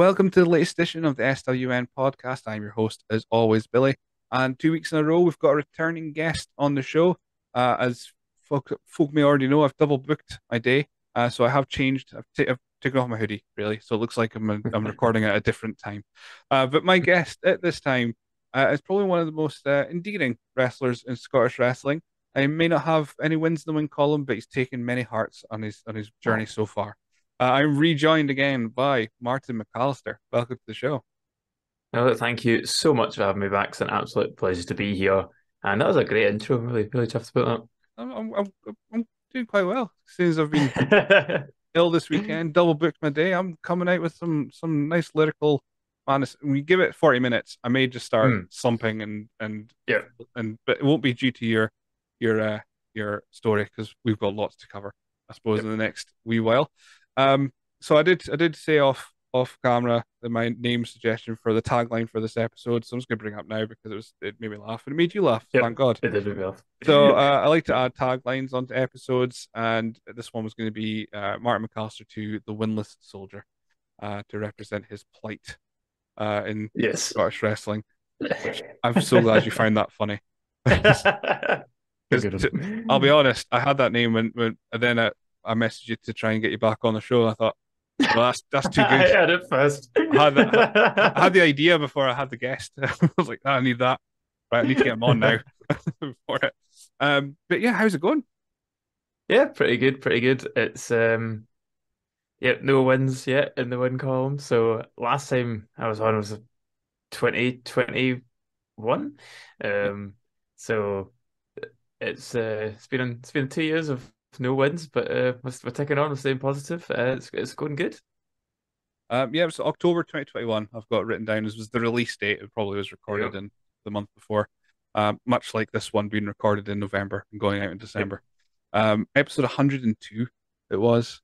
Welcome to the latest edition of the SWN Podcast. I'm your host, as always, Billy. And 2 weeks in a row, we've got a returning guest on the show. As folk may already know, I've double booked my day, so I have changed. I've taken off my hoodie, really, so it looks like I'm recording at a different time. But my guest at this time is probably one of the most endearing wrestlers in Scottish wrestling. He may not have any wins in the win column, but he's taken many hearts on his journey so far. I'm rejoined again by Martin MacAlister. Welcome to the show. No, thank you so much for having me back. It's an absolute pleasure to be here. And that was a great intro. I'm really chuffed about that. I'm doing quite well. As soon as I've been ill this weekend, double booked my day, I'm coming out with some nice lyrical. Honest, we give it 40 minutes. I may just start slumping and but it won't be due to your story because we've got lots to cover, I suppose, in the next wee while. So I did say off camera that my name suggestion for the tagline for this episode, so I'm just gonna bring it up now because it made me laugh and it made you laugh. Thank God. It did make me laugh. So I like to add taglines onto episodes, and this one was going to be Martin MacAlister to the winless soldier, to represent his plight in Scottish wrestling. I'm so glad you found that funny. I'll be honest, I had that name when and then I messaged you to try and get you back on the show. I thought, well, that's too good. I had it first. I had the idea before I had the guest. I was like, oh, I need that. Right, I need to get him on now for it. But yeah, how's it going? Yeah, pretty good. It's no wins yet in the win column. So last time I was on was 2021. So it's been 2 years of no wins, but we're ticking on. We're staying positive. It's going good. Yeah, so October 2021. I've got written down as was the release date. It probably was recorded in the month before. Much like this one being recorded in November and going out in December. Episode 102 it was,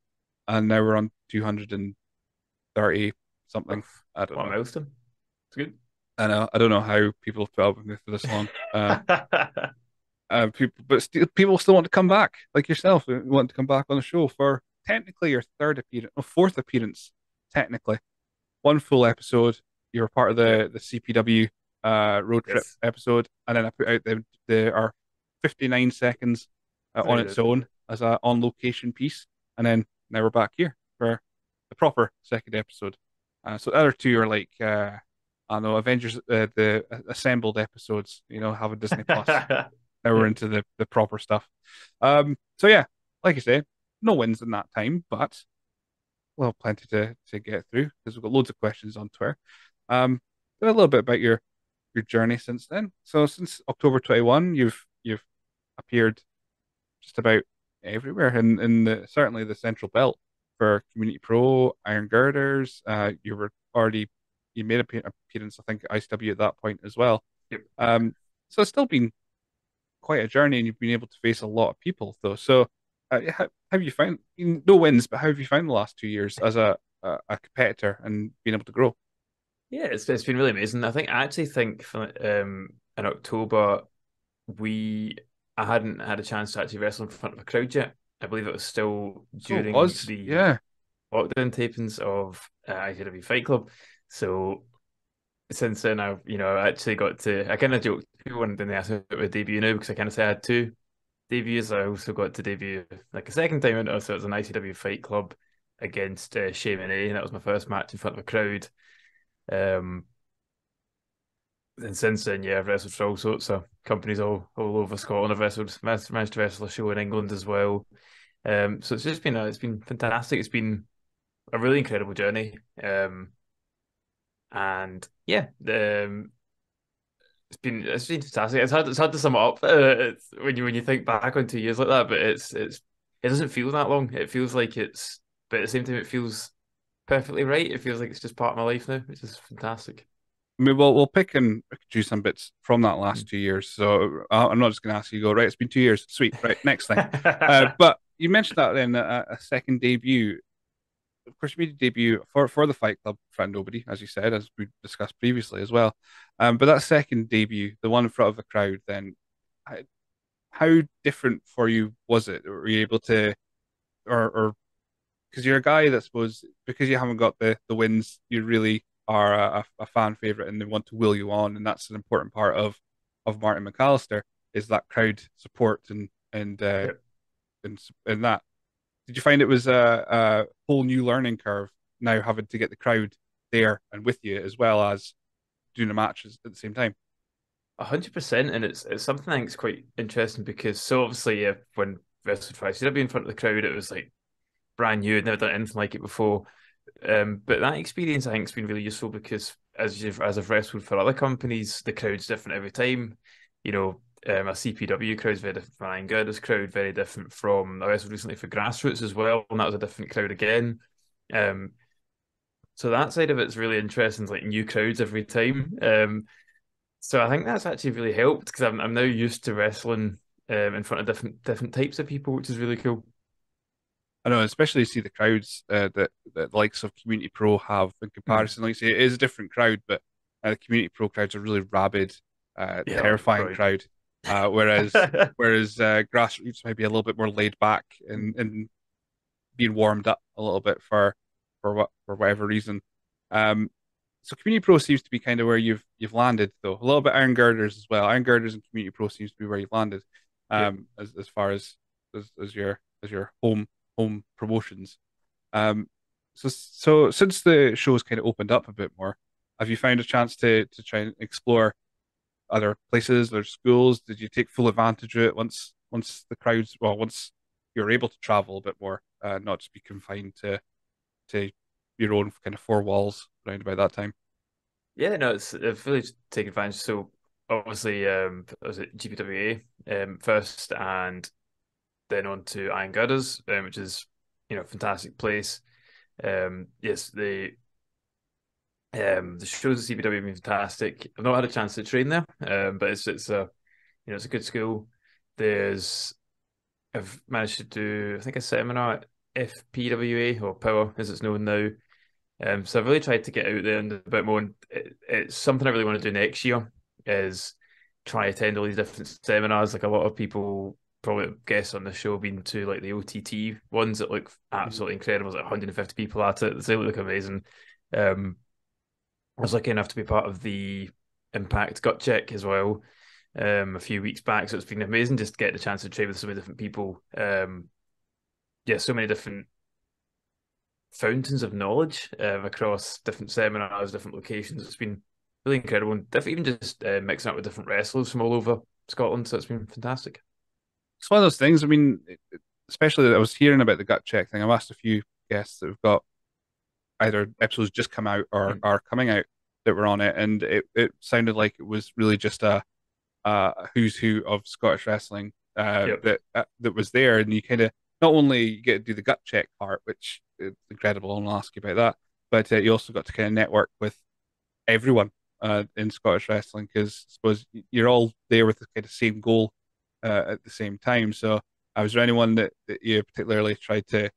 and now we're on 230 something. I don't know. Milestone. It's good. I know. I don't know how people have put up with me for this long. People still want to come back, like yourself. You want to come back on the show for technically your fourth appearance. Technically, one full episode. You were part of the CPW road trip episode, and then I put out our 59 seconds on its own as an on location piece, and then now we're back here for the proper second episode. So the other two are like I know Avengers, the assembled episodes. You know, have a Disney Plus. Now we're into the proper stuff. So yeah, like I say, no wins in that time, but we'll have plenty to get through because we've got loads of questions on Twitter. A little bit about your journey since then. So since October 21, you've appeared just about everywhere certainly the Central Belt for Community Pro, Iron Girders. You made an appearance, I think, at ICW at that point as well. Yep. So it's still been quite a journey, and you've been able to face a lot of people though. So how have you found, no wins, but how have you found the last 2 years as a competitor and being able to grow? Yeah, it's been really amazing. I actually think in October I hadn't had a chance to actually wrestle in front of a crowd yet. I believe it was still during the lockdown tapings of ICW Fight Club. So since then, I've I actually got to. I kind of joked when they asked me about my debut now because I kind of said I had two debuts. I also got to debut like a second time into it, so it was an ICW Fight Club against Shayminé, and that was my first match in front of a crowd. And since then, I've wrestled for all sorts of companies all over Scotland. I've managed to wrestle a show in England as well. So it's just been it's been fantastic. It's been a really incredible journey. And it's been fantastic. It's hard to sum it up when you think back on 2 years like that, but it doesn't feel that long. It feels like it's, but at the same time, it feels perfectly right. It feels like it's just part of my life now, which is fantastic. I mean, we'll pick and do some bits from that last 2 years. So I'm not just going to ask you to go, right, it's been 2 years. Sweet. Right, next thing. But you mentioned that then, a second debut. Of course, you made a debut for the Fight Club in front of nobody, as you said, as we discussed previously as well. But that second debut, the one in front of the crowd, then how different for you was it? Were you able to, or because you're a guy that, I suppose, because you haven't got the wins, you really are a fan favorite, and they want to will you on, and that's an important part of Martin MacAlister, is that crowd support and that. Did you find it was a whole new learning curve now, having to get the crowd there and with you as well as doing the matches at the same time? 100%, and it's something I think is quite interesting, because so obviously when WrestleTrice, you'd be in front of the crowd, it was like brand new, never done anything like it before. But that experience I think has been really useful, because as I've wrestled for other companies, the crowd's different every time. You know, a CPW crowd's very different from an Iron Girders crowd, very different from, I wrestled recently for Grassroots as well, and that was a different crowd again. So that side of it's really interesting, it's like new crowds every time. So I think that's actually really helped, because I'm now used to wrestling in front of different types of people, which is really cool. I know, especially see the crowds that the likes of Community Pro have in comparison. Like you say, it is a different crowd, but the Community Pro crowds are really rabid, terrifying crowd. Whereas Grassroots might be a little bit more laid back and being warmed up a little bit for whatever reason. So Community Pro seems to be kind of where you've landed, though. A little bit Iron Girders as well. Iron Girders and Community Pro seems to be where you've landed, as far as your home promotions. So since the show's kind of opened up a bit more, have you found a chance to try and explore other places or schools? Did you take full advantage of it once you're able to travel a bit more, not just be confined to your own kind of four walls around about that time? Yeah, no, I've really taken advantage. So obviously, I was at GPWA first, and then on to Iron Girders, which is, you know, a fantastic place. Yes, the shows at CPW have been fantastic. I've not had a chance to train there, but it's a good school. I've managed to do, I think, a seminar at FPWA, or Power as it's known now. So I've really tried to get out there and a bit more. And it's something I really want to do next year, is try attend all these different seminars. Like, a lot of people probably guess on the show been to like the OTT ones that look absolutely incredible. There's like 150 people at it. They look amazing. I was lucky enough to be part of the Impact Gut Check as well a few weeks back. So it's been amazing just to get the chance to train with so many different people. So many different fountains of knowledge across different seminars, different locations. It's been really incredible, and even just mixing up with different wrestlers from all over Scotland. So it's been fantastic. It's one of those things. I mean, especially I was hearing about the gut check thing. I've asked a few guests that have got either episodes just come out or are coming out that were on it, and it sounded like it was really just a who's who of Scottish wrestling that was there, and you kind of not only get to do the gut check part, which is incredible, and I'll ask you about that, but you also got to kind of network with everyone in Scottish wrestling, because I suppose you're all there with the kind of same goal at the same time. So was there anyone that you particularly tried to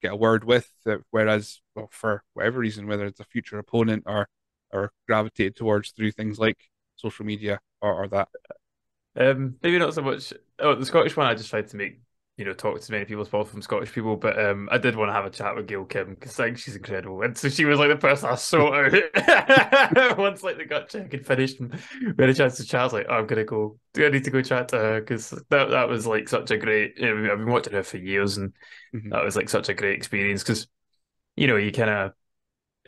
get a word with, whereas, well, for whatever reason, whether it's a future opponent or gravitated towards through things like social media or that? Maybe not so much. Oh, the Scottish one, I just tried to make, you know, talk to as many people as possible from Scottish people, but I did want to have a chat with Gail Kim, because I think she's incredible, and so she was like the person I sought out. Once like the gut check had finished and we had a chance to chat, I was like, oh, I need to go chat to her, because that was like such a great, you know, I've been watching her for years, and that was like such a great experience, because, you know, you kind of,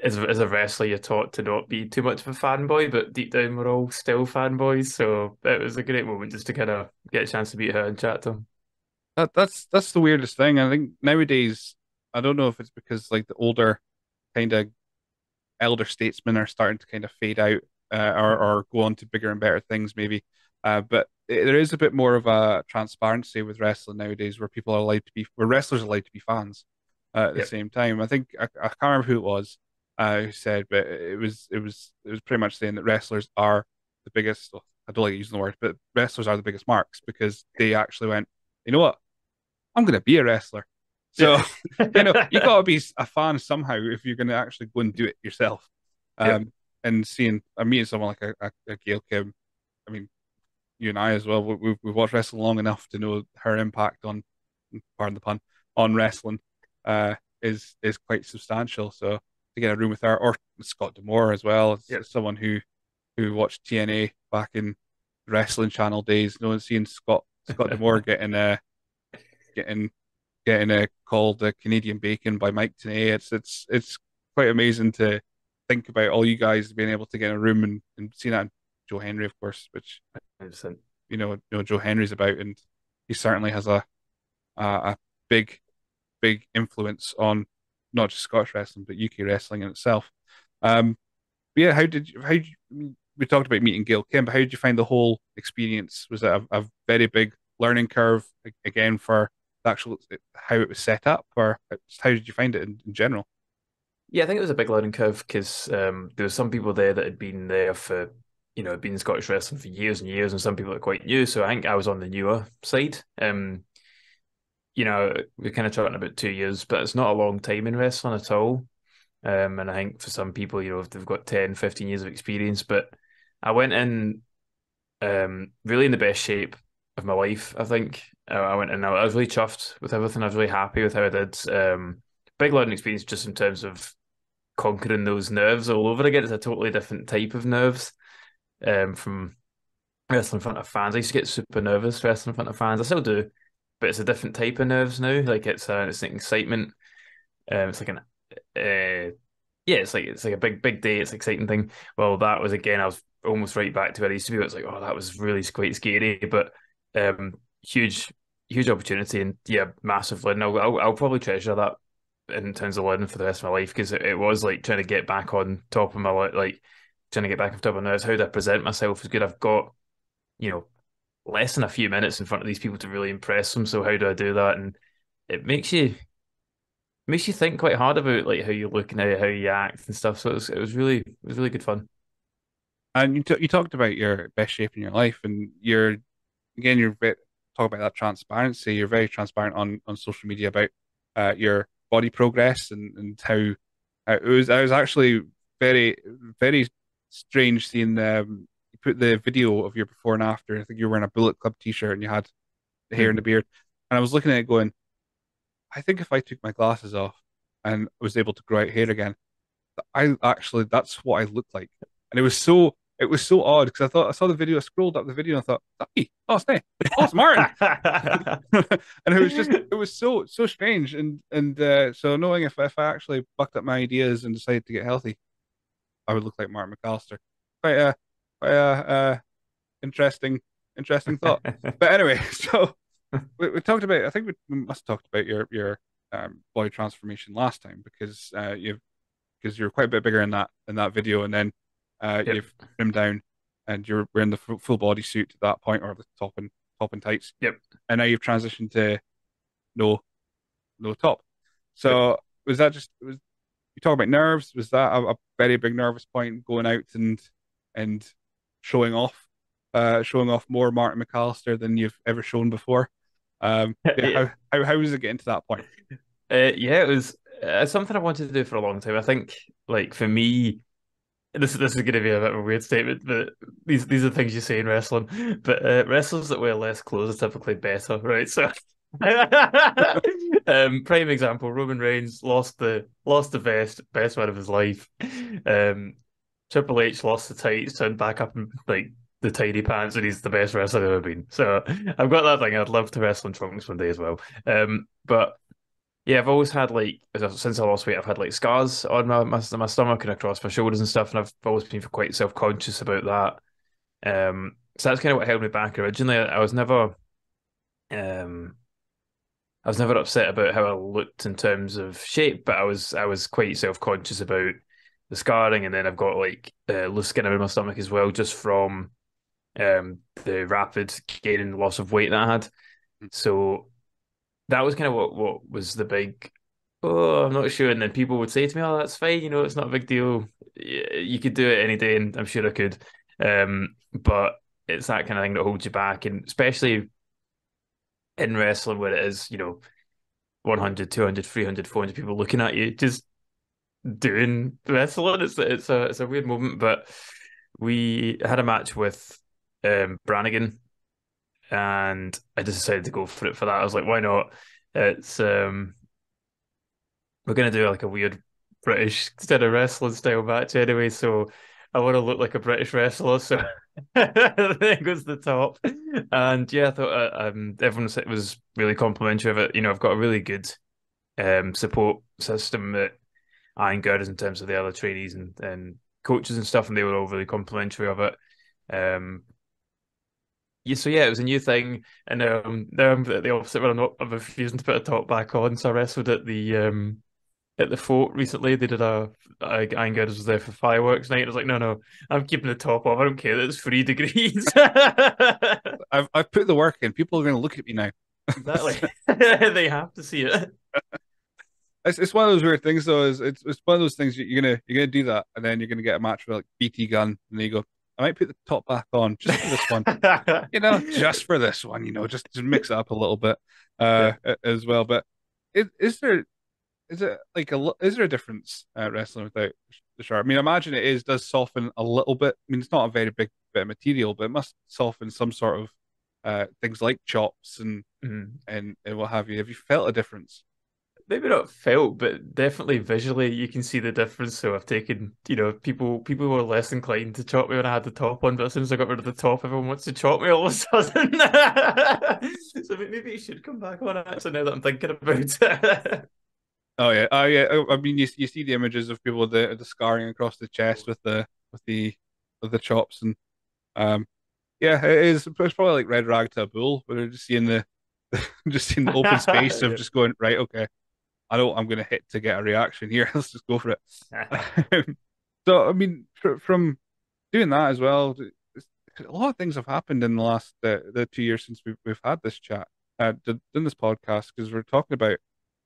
as a wrestler, you're taught to not be too much of a fanboy, but deep down we're all still fanboys, so it was a great moment just to kind of get a chance to meet her and chat to her. That's the weirdest thing. I think nowadays, I don't know if it's because like the older kind of elder statesmen are starting to kind of fade out or go on to bigger and better things maybe. But there is a bit more of a transparency with wrestling nowadays, where wrestlers are allowed to be fans at the same time. I think I can't remember who it was who said, but it was pretty much saying that wrestlers are the biggest. Well, I don't like using the word, but wrestlers are the biggest marks, because they actually went, you know what? I'm going to be a wrestler. So, you know, you got to be a fan somehow if you're going to actually go and do it yourself. And meeting someone like a Gail Kim, I mean, you and I as well, we've watched wrestling long enough to know her impact on, pardon the pun, on wrestling. is quite substantial. So to get a room with her, or with Scott D'Amore as well, as someone who watched TNA back in Wrestling Channel days, no one's seen Scott D'Amore getting called Canadian Bacon by Mike Tenay. It's quite amazing to think about all you guys being able to get in a room and see that. And Joe Henry, of course, which 100%. You know Joe Henry's about, and he certainly has a big influence on not just Scottish wrestling but UK wrestling in itself. We talked about meeting Gail Kim, but how did you find the whole experience? Was it a very big learning curve again for the actual how it was set up, or how did you find it in general? Yeah, I think it was a big learning curve because there were some people there that had been there for, been in Scottish wrestling for years and years, and some people are quite new. So I think I was on the newer side. We're kind of talking about 2 years, but it's not a long time in wrestling at all. And I think for some people, if they've got 10, 15 years of experience, but I went in really in the best shape of my life, I think. I went in, I was really chuffed with everything. I was really happy with how I did. Big learning experience just in terms of conquering those nerves all over again. It's a totally different type of nerves from wrestling in front of fans. I used to get super nervous wrestling in front of fans. I still do, but it's a different type of nerves now. Like it's an excitement. It's like an it's like a big day. It's an exciting thing. Well, that was again, I was almost right back to where I used to be. It's like, oh, that was really quite scary, but huge opportunity, and yeah, massive learning. I'll probably treasure that in terms of learning for the rest of my life, because it was like trying to get back on top of my nerves. How do I present myself as good? I've got less than a few minutes in front of these people to really impress them, so how do I do that? And it makes you think quite hard about like how you look and how you act and stuff. So it was really good fun. And you talked about your best shape in your life, and talk about that transparency. You're very transparent on social media about your body progress and how it was. I was actually very, very strange seeing you put the video of your before and after. I think you were wearing a Bullet Club t-shirt and you had the hair and the beard, and I was looking at it going, I think if I took my glasses off and was able to grow out hair again, that's what I looked like. And it was so odd, because I thought I saw the video, I scrolled up the video and I thought, hey, oh, it's Nate. Oh, it's Martin. And it was so strange. And so knowing if I actually bucked up my ideas and decided to get healthy, I would look like Martin MacAlister. Quite a interesting thought. But anyway, so we talked about, I think we must have talked about your body transformation last time, because you're quite a bit bigger in that video, and then you've trimmed down, and you're wearing the full body suit at that point, or the top and tights. Yep. And now you've transitioned to no top. So was that you talk about nerves? Was that a very big nervous point, going out and showing off more Martin MacAlister than you've ever shown before? How was it getting to that point? It was something I wanted to do for a long time. I think, like, for me, This is going to be a bit of a weird statement, but these are things you say in wrestling. But wrestlers that wear less clothes are typically better, right? So, prime example: Roman Reigns lost the best win of his life. Triple H lost the tights, turned back up in like the tidy pants, and he's the best wrestler I've ever been. So I've got that thing. I'd love to wrestle in trunks one day as well. But yeah, I've always had, like, since I lost weight, I've had like scars on my stomach and across my shoulders and stuff, and I've always been quite self-conscious about that. So that's kind of what held me back originally. I was never upset about how I looked in terms of shape, but I was quite self-conscious about the scarring, and then I've got like loose skin around my stomach as well, just from the rapid gain and loss of weight that I had. So that was kind of what was the big, oh, I'm not sure. And then people would say to me, oh, that's fine, it's not a big deal. You could do it any day, and I'm sure I could. But it's that kind of thing that holds you back, and especially in wrestling where it is, 100, 200, 300, 400 people looking at you just doing wrestling. It's a weird moment. But we had a match with Brannigan, and I just decided to go for it for that. I was like, why not? It's we're going to do like a weird British instead of wrestling style match anyway, so I want to look like a British wrestler, so there goes the top. And yeah, I thought everyone was really complimentary of it. You know, I've got a really good support system at Iron Girders in terms of the other trainees and coaches and stuff, and they were all really complimentary of it. Yeah, so yeah, it was a new thing, and now I'm at the opposite where I'm refusing to put a top back on. So I wrestled at the fort recently. They did Iron Girders was there for fireworks night. I was like, no, I'm keeping the top off. I don't care that it's 3 degrees. I've put the work in. People are going to look at me now. Exactly. They have to see it. It's one of those weird things though. It's one of those things you're gonna do that, and then you're gonna get a match with like BT Gun, and then you go, I might put the top back on just for this one, just mix it up a little bit as well. But is there a difference wrestling without the Sharp? I mean, I imagine it does soften a little bit. I mean, it's not a very big bit of material, but it must soften some sort of things like chops and what have you. Have you felt a difference? Maybe not felt, but definitely visually you can see the difference. So I've taken, people were less inclined to chop me when I had the top on, but as soon as I got rid of the top, everyone wants to chop me all of a sudden. So maybe you should come back on actually, now that I'm thinking about it. Oh yeah. I mean, you see the images of people with the scarring across the chest with the chops, and yeah, it's probably like Red Rag to a Bull, where they're just seeing the open space of just going, right, okay. I know what I'm going to hit to get a reaction here. Let's just go for it. So, I mean, from doing that as well, a lot of things have happened in the last the 2 years since we've had this chat, done this podcast, because we're talking about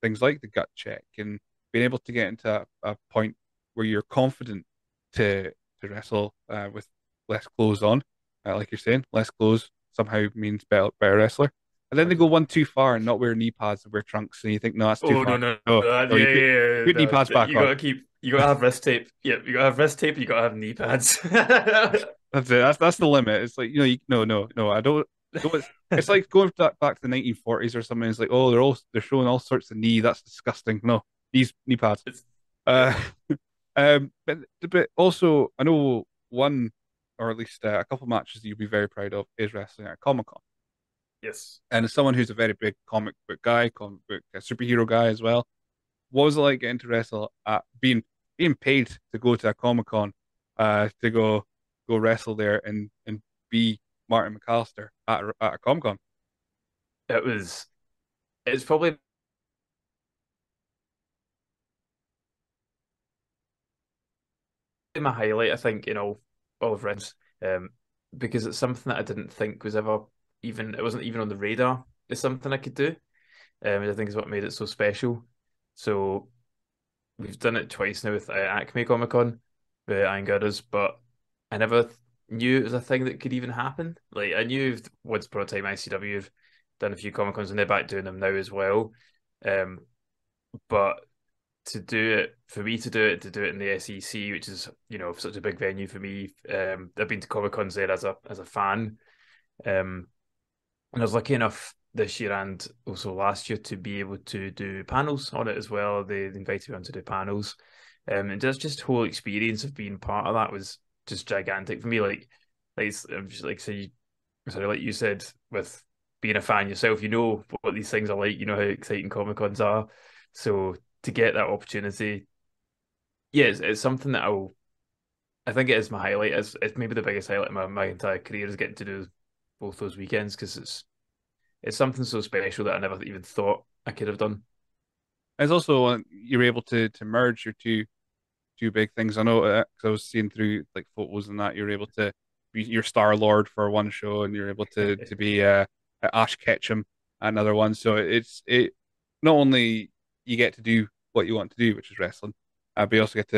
things like the gut check and being able to get into a point where you're confident to wrestle with less clothes on. Like you're saying, less clothes somehow means better wrestler. And then they go one too far and not wear knee pads and wear trunks, and you think, no, that's too far. Put knee pads back on. You gotta have wrist tape. Yeah, you gotta have wrist tape. You gotta have knee pads. That's it. That's the limit. It's like no. I don't. It's like going back to the 1940s or something. It's like, oh, they're showing all sorts of knee. That's disgusting. No, these knee pads. But also, I know one, or at least a couple matches that you'll be very proud of is wrestling at Comic-Con. Yes. And as someone who's a very big comic book guy, superhero guy as well, what was it like getting to wrestle at being paid to go to a Comic-Con, to go wrestle there and be Martin MacAlister at a Comic-Con? It's probably my highlight, I think, in all of wrestling, because it's something that I didn't think was ever it wasn't even on the radar. It's something I could do, and I think is what made it so special. So we've done it twice now with Acme Comic Con, with Iron Girders, but I never knew it was a thing that could even happen. Like, I knew once upon a time ICW have done a few Comic Cons, and they're back doing them now as well. But to do it in the SEC, which is such a big venue for me. I've been to Comic Cons there as a fan. And I was lucky enough this year and also last year to be able to do panels on it as well. They invited me on to do panels. And just whole experience of being part of that was just gigantic for me. Like you said, with being a fan yourself, you know what these things are like, you know how exciting Comic-Cons are. So to get that opportunity, yeah, it's something that I think it is my highlight. It's maybe the biggest highlight of my entire career, is getting to do both those weekends, because it's something so special that I never even thought I could have done. It's also you're able to merge your two big things. I know, because I was seeing through like photos and that, you're able to be your Star-Lord for one show, and you're able to be Ash Ketchum another one. So it's not only you get to do what you want to do, which is wrestling, but you also get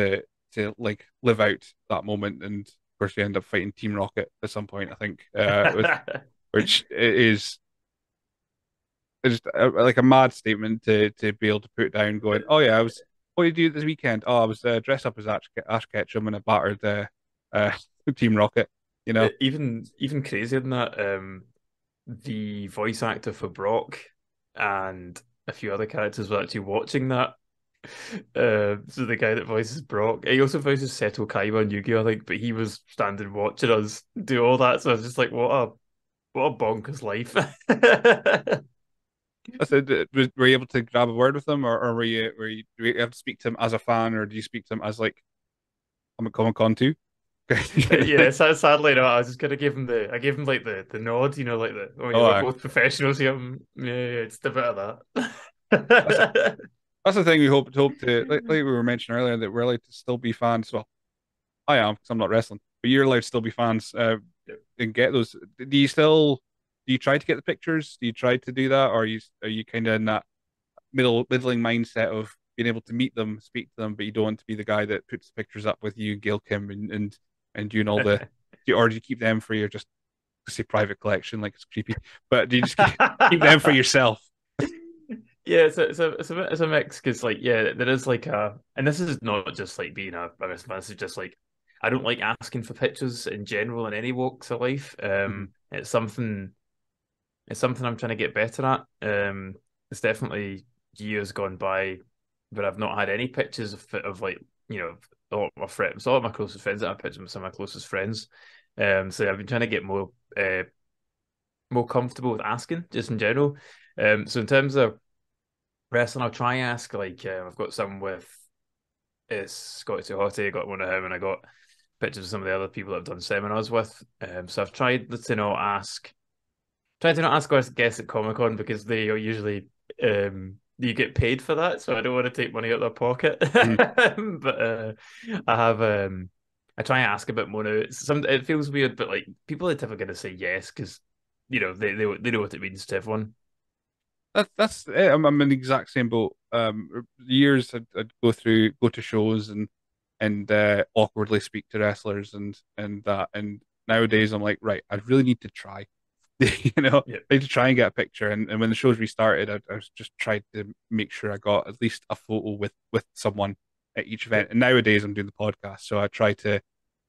to like live out that moment. And of course, you end up fighting Team Rocket at some point, I think, which is just like a mad statement to be able to put down. Going, oh yeah, what did you do this weekend? Oh, I was dressed up as Ash Ketchum and I battered Team Rocket. Even crazier than that. The voice actor for Brock and a few other characters were actually watching that So the guy that voices Brock, he also voices Seto Kaiba on Yu-Gi-Oh, I think, but he was standing watching us do all that. So I was just like, what a bonkers life. I said, were you able to grab a word with him, or were you able to speak to him as a fan, or do you speak to him as like, I'm at Comic-Con too? Yeah, sadly no. I was just gonna give him I gave him like the nod, you know, like the we're both professionals here. Yeah, it's a bit of that. That's the thing we hope to, like we were mentioning earlier, that we're allowed to still be fans. Well, I am, because I'm not wrestling, but you're allowed to still be fans and get those. Do you try to get the pictures? Do you try to do that, or are you kind of in that middling mindset of being able to meet them, speak to them, but you don't want to be the guy that puts the pictures up with you, Gail Kim, and you and all the, or do you keep them for your just say private collection, like it's creepy? But do you just keep them for yourself? Yeah, it's a mix, because like, yeah, there is like a, and this is not just like being a wrestling fan. It's just like I don't like asking for pictures in general in any walks of life. It's something I'm trying to get better at. It's definitely years gone by, but I've not had any pictures of like, you know, all my friends, all my closest friends that I picture with some of my closest friends. So I've been trying to get more comfortable with asking, just in general. So in terms of wrestling, I'll try and ask, like, I've got some with Scotty Tuhati, I got one of him, and I got pictures of some of the other people that I've done seminars with. So I've tried to not ask, our guests at Comic-Con, because they are usually, you get paid for that, so I don't want to take money out of their pocket. But I try and ask a bit more now. It feels weird, but like, people are typically going to say yes, because you know they know what it means to everyone. That's it. I'm in the exact same boat. Years I'd go to shows and awkwardly speak to wrestlers and that. And nowadays I'm like, right, I really need to try. You know, yep. I had to try and get a picture, and when the shows restarted, I just tried to make sure I got at least a photo with someone at each event. Yep. And nowadays I'm doing the podcast, so I try to,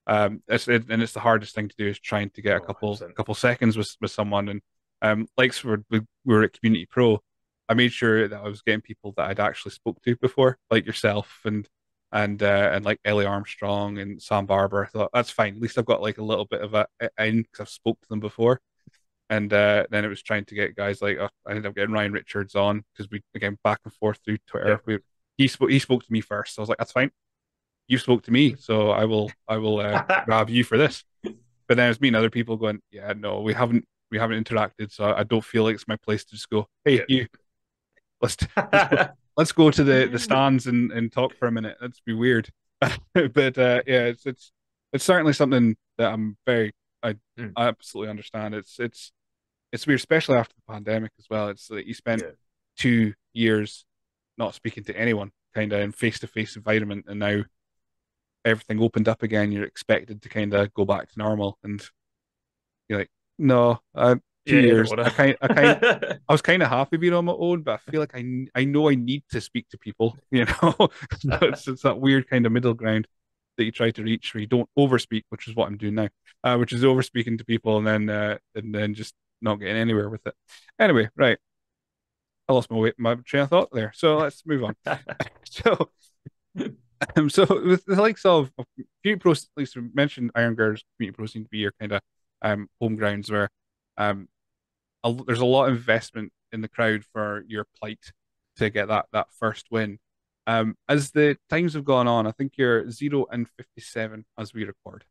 and it's the hardest thing to do, is trying to get a couple seconds with someone. And like we were at Community Pro, I made sure that I was getting people that I'd actually spoke to before, like yourself and like Ellie Armstrong and Sam Barber. I thought, that's fine, at least I've got like a little bit of a in, because I've spoke to them before. And then it was trying to get guys like, I ended up getting Ryan Richards on, because we, again, back and forth through Twitter. Yeah. He spoke to me first. So I was like, that's fine. You spoke to me, so I will grab you for this. But then it was me and other people going, yeah, no, we haven't interacted, so I don't feel like it's my place to just go, hey, you, let's go to the stands and talk for a minute. That'd be weird. But yeah, it's certainly something that I absolutely understand. It's weird, especially after the pandemic as well. It's like you spent 2 years not speaking to anyone, kind of in face-to-face environment, and now everything opened up again. You're expected to kind of go back to normal, and you're like, no, 2 years. I was kind of happy being on my own, but I feel like I know I need to speak to people. You know, so it's that weird kind of middle ground that you try to reach, where you don't overspeak, which is what I'm doing now, which is overspeaking to people and then just not getting anywhere with it. Anyway, right, I lost my train of thought there, so let's move on. So with the likes of Community Pro, at least we mentioned Iron Girders, Community Pro seem to be your kind of home grounds, where there's a lot of investment in the crowd for your plight to get that first win. As the times have gone on, I think you're 0 and 57 as we record.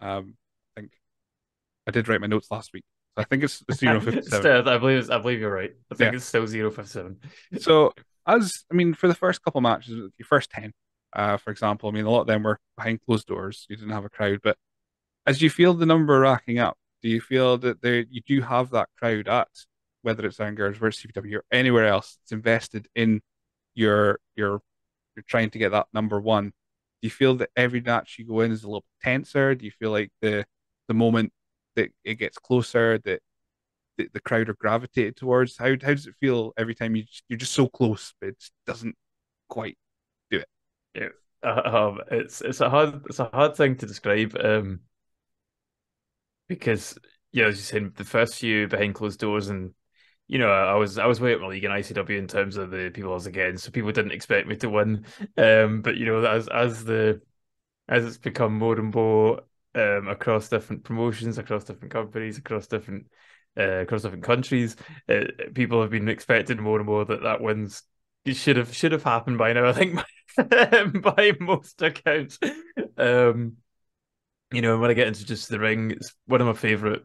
I think I did write my notes last week, so I think it's 0 57. Still, I believe you're right. I think it's still 0 57. So, for the first couple of matches, your first 10, for example, a lot of them were behind closed doors. You didn't have a crowd, but as you feel the number racking up, do you feel that you do have that crowd at, whether it's Iron Girders, whether it's CPW, or anywhere else, it's invested in you're trying to get that number one? Do you feel that every match you go in is a little tenser? Do you feel like the moment that it gets closer, that the crowd are gravitated towards? How does it feel every time you're just so close, but it doesn't quite do it? Yeah, it's a hard thing to describe, because, yeah, as you said, the first few behind closed doors and you know, I was way up my league in ICW in terms of the people I was against, so people didn't expect me to win. But you know, as it's become more and more across different promotions, across different companies, across different countries, people have been expecting more and more that wins should have happened by now, I think, by most accounts. You know, when I get introduced to the ring, it's one of my favourite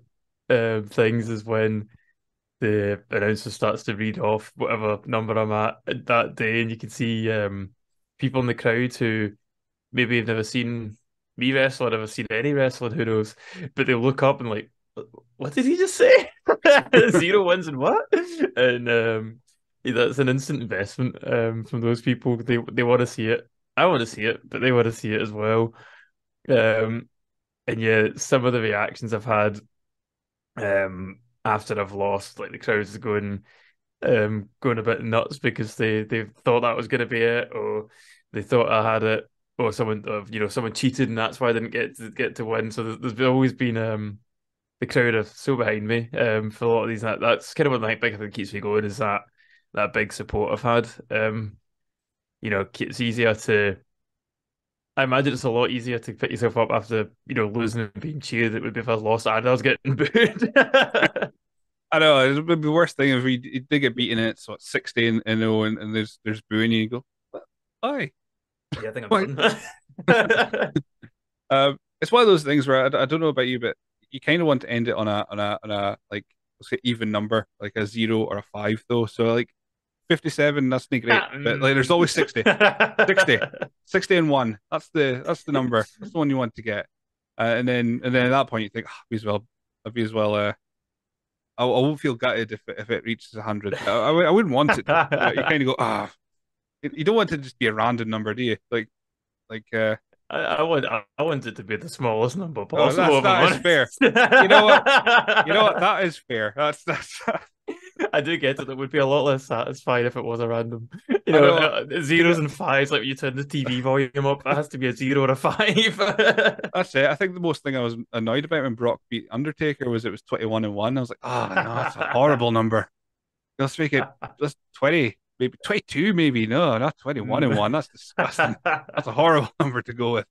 things is when the announcer starts to read off whatever number I'm at that day, and you can see people in the crowd who maybe have never seen me wrestle or never seen any wrestling, who knows, but they'll look up and like, what did he just say? 0 wins and what? And that's an instant investment from those people. They want to see it. I want to see it, but they want to see it as well. And yeah, some of the reactions I've had after I've lost, like the crowds are going a bit nuts because they thought that was going to be it, or they thought I had it, or someone cheated and that's why I didn't get to win. So there's always been the crowd are so behind me for a lot of these. That's kind of one big thing keeps me going, is that big support I've had. You know, it's easier to. I imagine it's a lot easier to pick yourself up after, you know, losing and being cheered. It would be if I lost and I was getting booed. I know, it would be the worst thing if you did get beaten at 16 and 0 and there's booing you and you go, hi. Yeah, I think I'm done. It's one of those things where I don't know about you, but you kind of want to end it on a like, let's say, even number, like a 0 or a 5 though. So like 57, that's not great, but like there's always 60. 60 and 1, that's the number, that's the one you want to get, and then at that point you think, I won't feel gutted if it reaches 100. I wouldn't want it to, but you kind of go, you don't want it to just be a random number, do you? I want it to be the smallest number possible. Oh, that is fair. You know what? That is fair. That's. I do get it. It would be a lot less satisfying if it was a random. You know, 0s and 5s. Like when you turn the TV volume up, it has to be a 0 or a 5. That's it. I think the most thing I was annoyed about when Brock beat Undertaker was it was 21 and 1. I was like, no, that's a horrible number. Let's make it just 20. Maybe 22, maybe. No, not 21 and 1. That's disgusting. That's a horrible number to go with.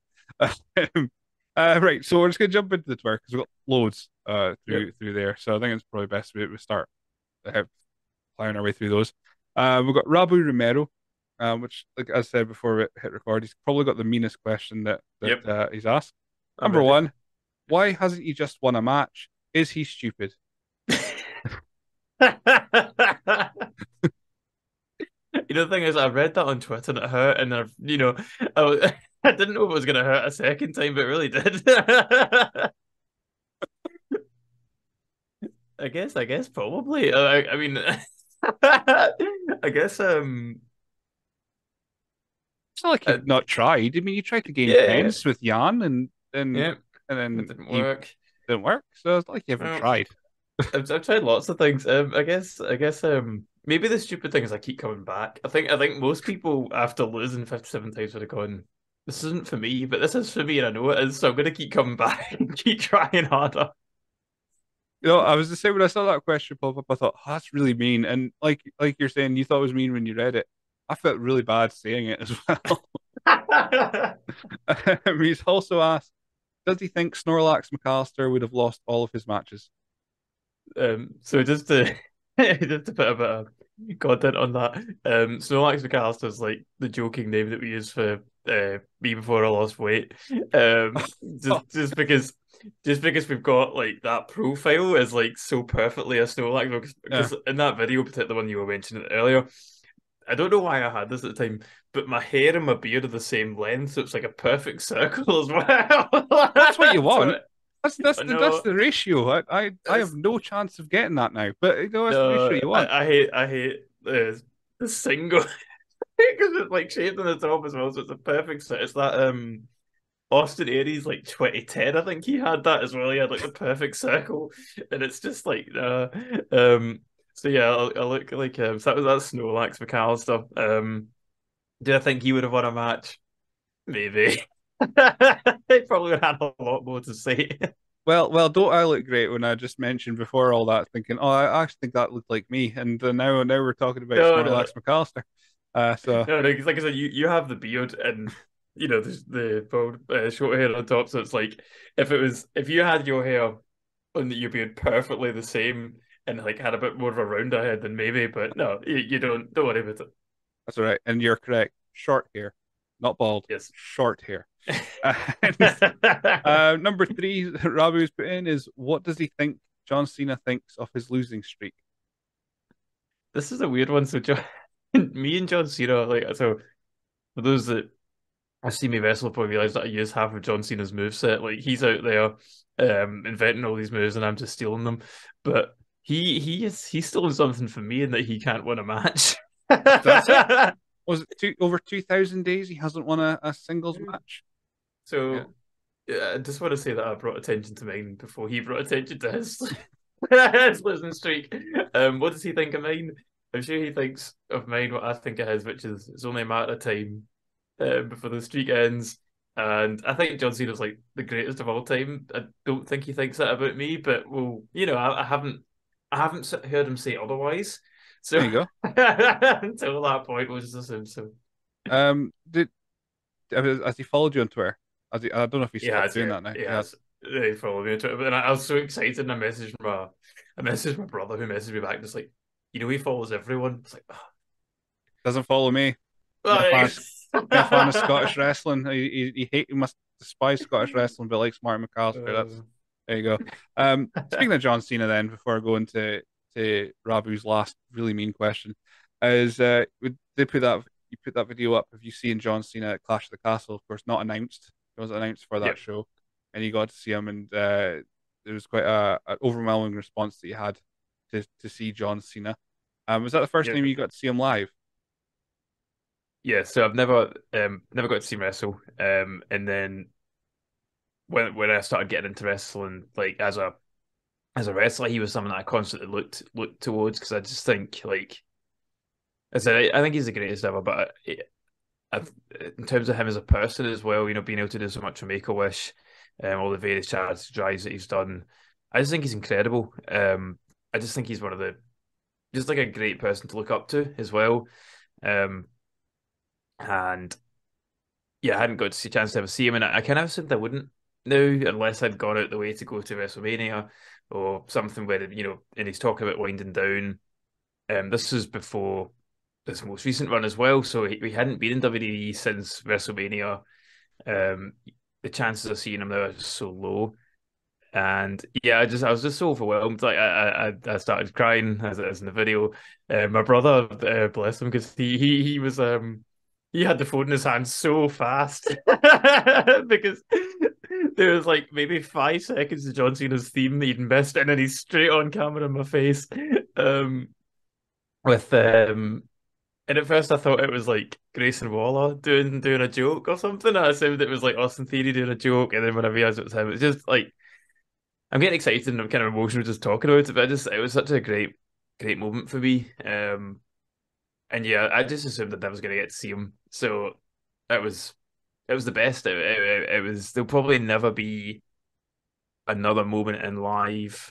Right, so we're just going to jump into the tour because we've got loads through there. So I think it's probably best we start plowing our way through those. We've got Rabu Romero, which, like I said before we hit record, he's probably got the meanest question that he's asked. Number 1, why hasn't he just won a match? Is he stupid? You know, the thing is, I read that on Twitter and it hurt, and I didn't know if it was going to hurt a second time, but it really did. I guess probably. I mean, I guess. It's not like you've not tried. I mean, you tried to gain friends with Jan, and then it didn't work. So it's not like you haven't tried. I've tried lots of things. I guess. Maybe the stupid thing is I keep coming back. I think most people after losing 57 times would have gone, this isn't for me, but this is for me and I know it is, so I'm going to keep coming back and keep trying harder. You know, I was the same when I saw that question pop up, I thought, that's really mean. And like you're saying, you thought it was mean when you read it. I felt really bad saying it as well. He's also asked, does he think Snorlax MacAlister would have lost all of his matches? So just to... just to put a bit of content on that, Snorlax MacAlister is like the joking name that we use for me before I lost weight. Just because we've got like that profile is like so perfectly a Snorlax, because in that video, particularly the one you were mentioning earlier, I don't know why I had this at the time, but my hair and my beard are the same length, so it's like a perfect circle as well. That's what you want. That's the ratio. I have no chance of getting that now. But you know, that's the ratio you want. I hate the single because it's like shaped on the top as well, so it's a perfect set. It's that Austin Aries like 2010. I think he had that as well. He had like the perfect circle, and it's just like So yeah, I look like him. So that's Snorlax MacAlister. Do I think he would have won a match? Maybe. They probably would have had a lot more to say. Well, don't I look great when I just mentioned before all that, thinking, oh, I actually think that looked like me, and now we're talking about Snorlax MacAlister. No, like I said, you have the beard and you know the bald, short hair on top, so it's like if you had your hair and your beard perfectly the same and like had a bit more of a rounder head, then maybe, but no, you don't worry about it. That's all right, and you're correct. Short hair, not bald. Yes, short hair. Number three, Rabu's put in is, what does he think John Cena thinks of his losing streak? This is a weird one. So me and John Cena, so for those that have seen me wrestle probably realize that I use half of John Cena's moveset. Like, he's out there inventing all these moves and I'm just stealing them. But he's stolen something from me in that he can't win a match. That's it. Was it over 2,000 days he hasn't won a singles match? So, yeah, I just want to say that I brought attention to mine before he brought attention to his losing streak. What does he think of mine? I'm sure he thinks of mine what I think of his, which is it's only a matter of time before the streak ends. And I think John Cena's like the greatest of all time. I don't think he thinks that about me, but well, you know, I haven't heard him say otherwise. So there you go. Until that point, we'll just assume so. Has he followed you on Twitter? I don't know if he's doing that now. Yeah, he followed me on Twitter. But I was so excited, and I messaged my brother, who messaged me back, just like, you know, he follows everyone. It's like, oh. Doesn't follow me. Not a fan of Scottish wrestling. He must despise Scottish wrestling, but likes Martin MacAlister. There you go. Speaking of John Cena, then, before I go into Rabu's last really mean question, is you put that video up of you seeing John Cena at Clash of the Castle, of course not announced. It wasn't announced for that show, and you got to see him, and there was quite an overwhelming response that you had to see John Cena. Was that the first time you got to see him live? Yeah, so I've never got to see him wrestle, and then when I started getting into wrestling, like as a wrestler, he was someone that I constantly looked towards, because I just think, like I said, I think he's the greatest ever. But in terms of him as a person as well, you know, being able to do so much for Make-A-Wish, all the various charity drives that he's done, I just think he's incredible. I just think he's one of the, just like a great person to look up to as well. And yeah, I hadn't got a chance to ever see him, and I kind of assumed I wouldn't now, unless I'd gone out the way to go to WrestleMania or something where, you know, and he's talking about winding down. This was before this most recent run as well, so we hadn't been in WWE since WrestleMania. The chances of seeing him now are so low, and yeah, I was just so overwhelmed. Like I started crying as in the video. My brother, bless him, because he was he had the phone in his hand so fast because there was like maybe 5 seconds of John Cena's theme that he'd missed, and then he's straight on camera in my face. And at first I thought it was like Grayson Waller doing a joke or something. I assumed it was like Austin Theory doing a joke, and then when I realised it was him, it's just like I'm getting excited and I'm kind of emotional just talking about it. But it was such a great moment for me. And yeah, I just assumed that I was going to get to see him. So it was the best. It was. There'll probably never be another moment in live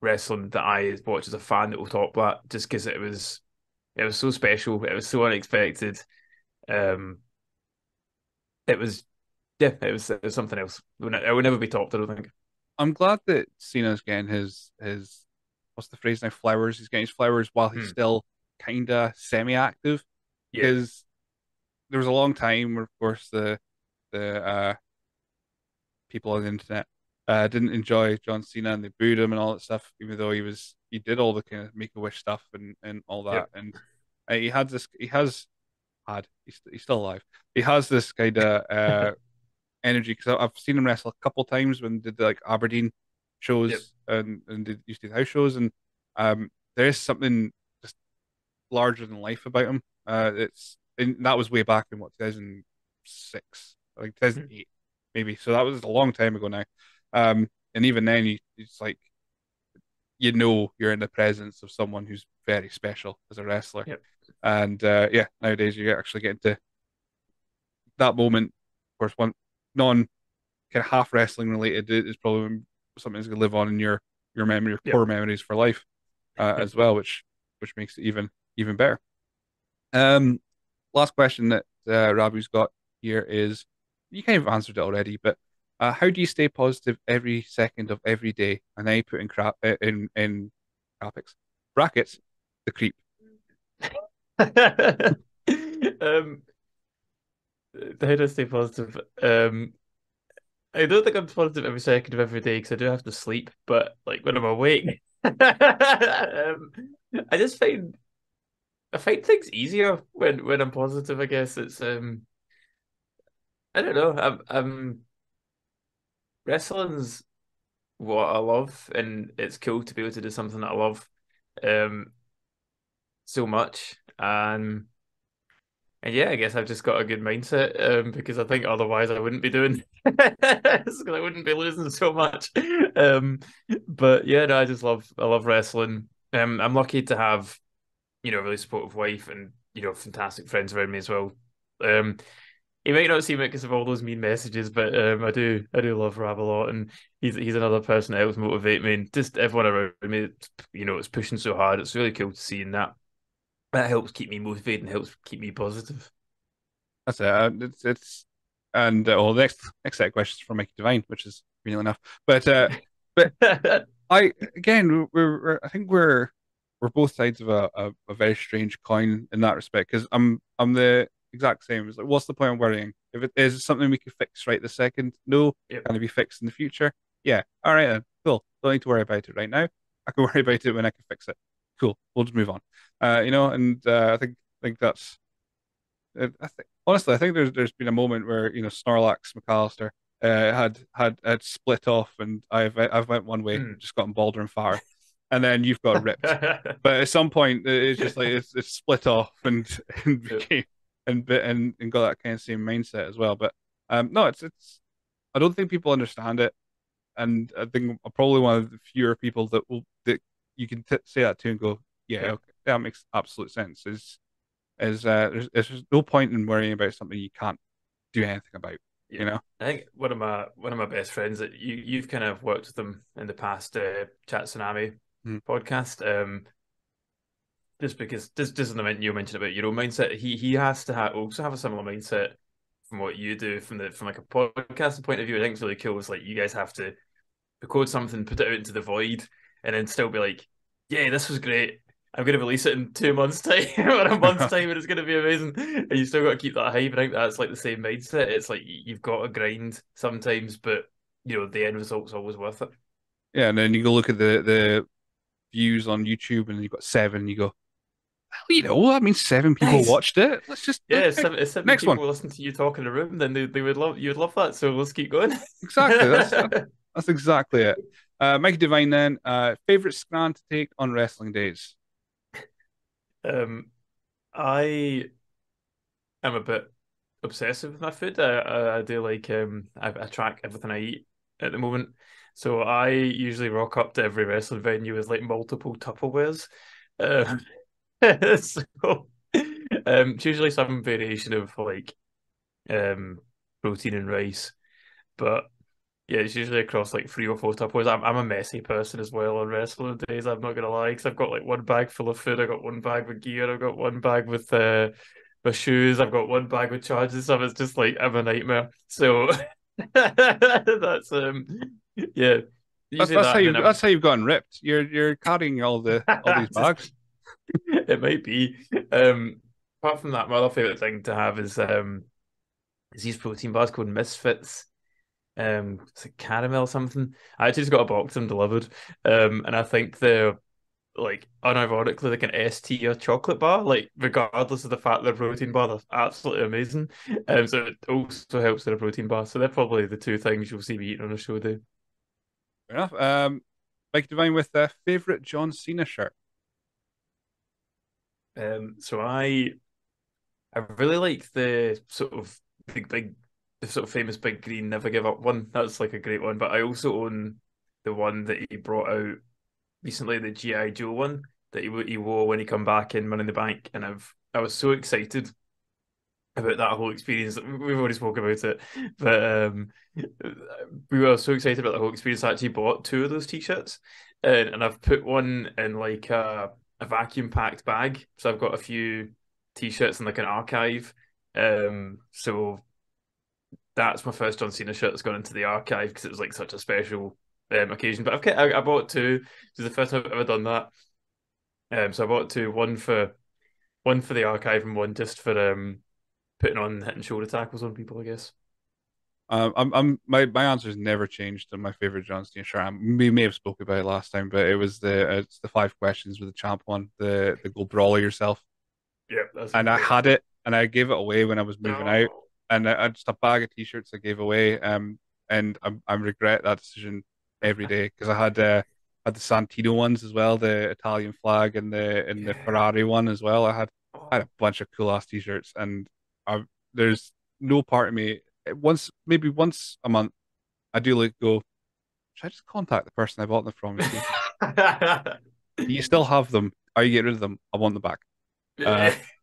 wrestling that I watch as a fan that will top that, just because it was so special. It was so unexpected. It was something else. It will never be topped, I don't think. I'm glad that Cena's getting his what's the phrase now? Flowers. He's getting his flowers while he's still kind of semi-active, because there was a long time where, of course, the people on the internet didn't enjoy John Cena, and they booed him and all that stuff, even though he did all the kind of Make-A-Wish stuff and all that. And he's still alive. He has this kind of energy, because I've seen him wrestle a couple times when they did like Aberdeen shows and they used to do house shows, and there is something larger than life about him. That was way back in 2006, I think 2008 maybe. So that was a long time ago now. And even then, it's like you're in the presence of someone who's very special as a wrestler. And nowadays you actually get into that moment. Of course, one non kind of half wrestling related is probably something that's going to live on in your memory, your core memories for life as well, which makes it even better. Last question that Rabu's got here is, you kind of answered it already, but how do you stay positive every second of every day? And I put in brackets, the creep. How do I stay positive? I don't think I'm positive every second of every day because I do have to sleep, but like when I'm awake, I just find things easier when I'm positive. I guess it's I don't know. I'm wrestling's what I love, and it's cool to be able to do something that I love so much. And yeah, I guess I've just got a good mindset because I think otherwise I wouldn't be doing because I wouldn't be losing so much. But yeah, no, I love wrestling. I'm lucky to have, you know, a really supportive wife and, you know, fantastic friends around me as well. He might not seem it because of all those mean messages, but I do love Rab a lot, and he's another person that helps motivate me, and just everyone around me. You know, it's pushing so hard. It's really cool to see, and that helps keep me motivated and helps keep me positive. That's it. Well, the next set of questions from Mickey Devine, which is real enough. But I think we're both sides of a very strange coin in that respect, because I'm the exact same. It's like, what's the point of worrying? If it is something we can fix right this second, no, can it be fixed in the future? Yeah, all right then, cool. Don't need to worry about it right now. I can worry about it when I can fix it. Cool, we'll just move on. You know, and I think that's. I think there's been a moment where, you know, Snorlax MacAlister had split off, and I've went one way and just gotten bolder and fatter, and then you've got ripped. But at some point, it's just like it's split off and became. And got that kind of same mindset as well. But no, it's. I don't think people understand it, and I think I'm probably one of the fewer people that you can say that to and go, yeah, okay, that makes absolute sense. There's no point in worrying about something you can't do anything about. Yeah. You know, I think one of my best friends that you've kind of worked with them in the past, Chatsunami podcast. Just because this is the moment you mentioned about your own mindset, he has to also have a similar mindset from what you do from like a podcasting point of view. I think it's really cool. It's like you guys have to record something, put it out into the void, and then still be like, yeah, this was great. I'm going to release it in 2 months' time or a month's time, and it's going to be amazing. And you still got to keep that hype. I think that's like the same mindset. It's like you've got to grind sometimes, but you know the end result's always worth it. Yeah, and then you go look at the views on YouTube, and you've got 7. And you go, well, you know, that means 7 people watched it. Let's just seven next people listen to you talk in a room, then they would love you would love that. So let's keep going. Exactly. That's exactly it. Mickey Devine then, favorite scan to take on wrestling days. I am a bit obsessive with my food. I do like I track everything I eat at the moment. So I usually rock up to every wrestling venue with like multiple Tupperwares. So it's usually some variation of like protein and rice, but yeah, it's usually across like 3 or 4 Tupperwares. I'm a messy person as well on wrestling days, I'm not gonna lie, because I've got like one bag full of food, I've got one bag with gear, I've got one bag with my shoes, I've got one bag with charges and stuff. It's just like I'm a nightmare, so that's yeah, that's how you've gotten ripped. You're carrying all these bags. It might be. Apart from that, my other favorite thing to have is these protein bars called Misfits. It's a caramel or something. I actually just got a box and delivered. And I think they're like unironically like an S tier chocolate bar. Like regardless of the fact they're protein bar, they're absolutely amazing. So it also helps with a protein bar. So they're probably the 2 things you'll see me eating on a show day. Fair enough. Mike Devine with their favorite John Cena shirt. So I really like the sort of famous big green never give up one. That's like a great one. But I also own the one that he brought out recently, the GI Joe one that he wore when he come back in Money in the Bank, and I was so excited about that whole experience. We've already spoken about it, but we were so excited about the whole experience. I actually bought two of those t-shirts, and I've put one in like a vacuum packed bag. So I've got a few t-shirts in like an archive. So that's my first John Cena shirt that's gone into the archive because it was like such a special occasion. But I've kept, I bought two. This is the first time I've ever done that. So I bought two, one for the archive and one just for putting on hitting shoulder tackles on people, I guess. My answer's never changed on my favorite John Cena shirt. We may have spoken about it last time, but it was the 5 questions with the champ one, the go brawler yourself. Yeah, that's and I had it, and I gave it away when I was moving out, and I just a bag of t-shirts I gave away. And I regret that decision every day because I had the Santino ones as well, the Italian flag and the Ferrari one as well. I had a bunch of cool ass t-shirts, and there's no part of me. Maybe once a month, I do like go, should I just contact the person I bought them from? Do you still have them? Are you getting rid of them? I want them back.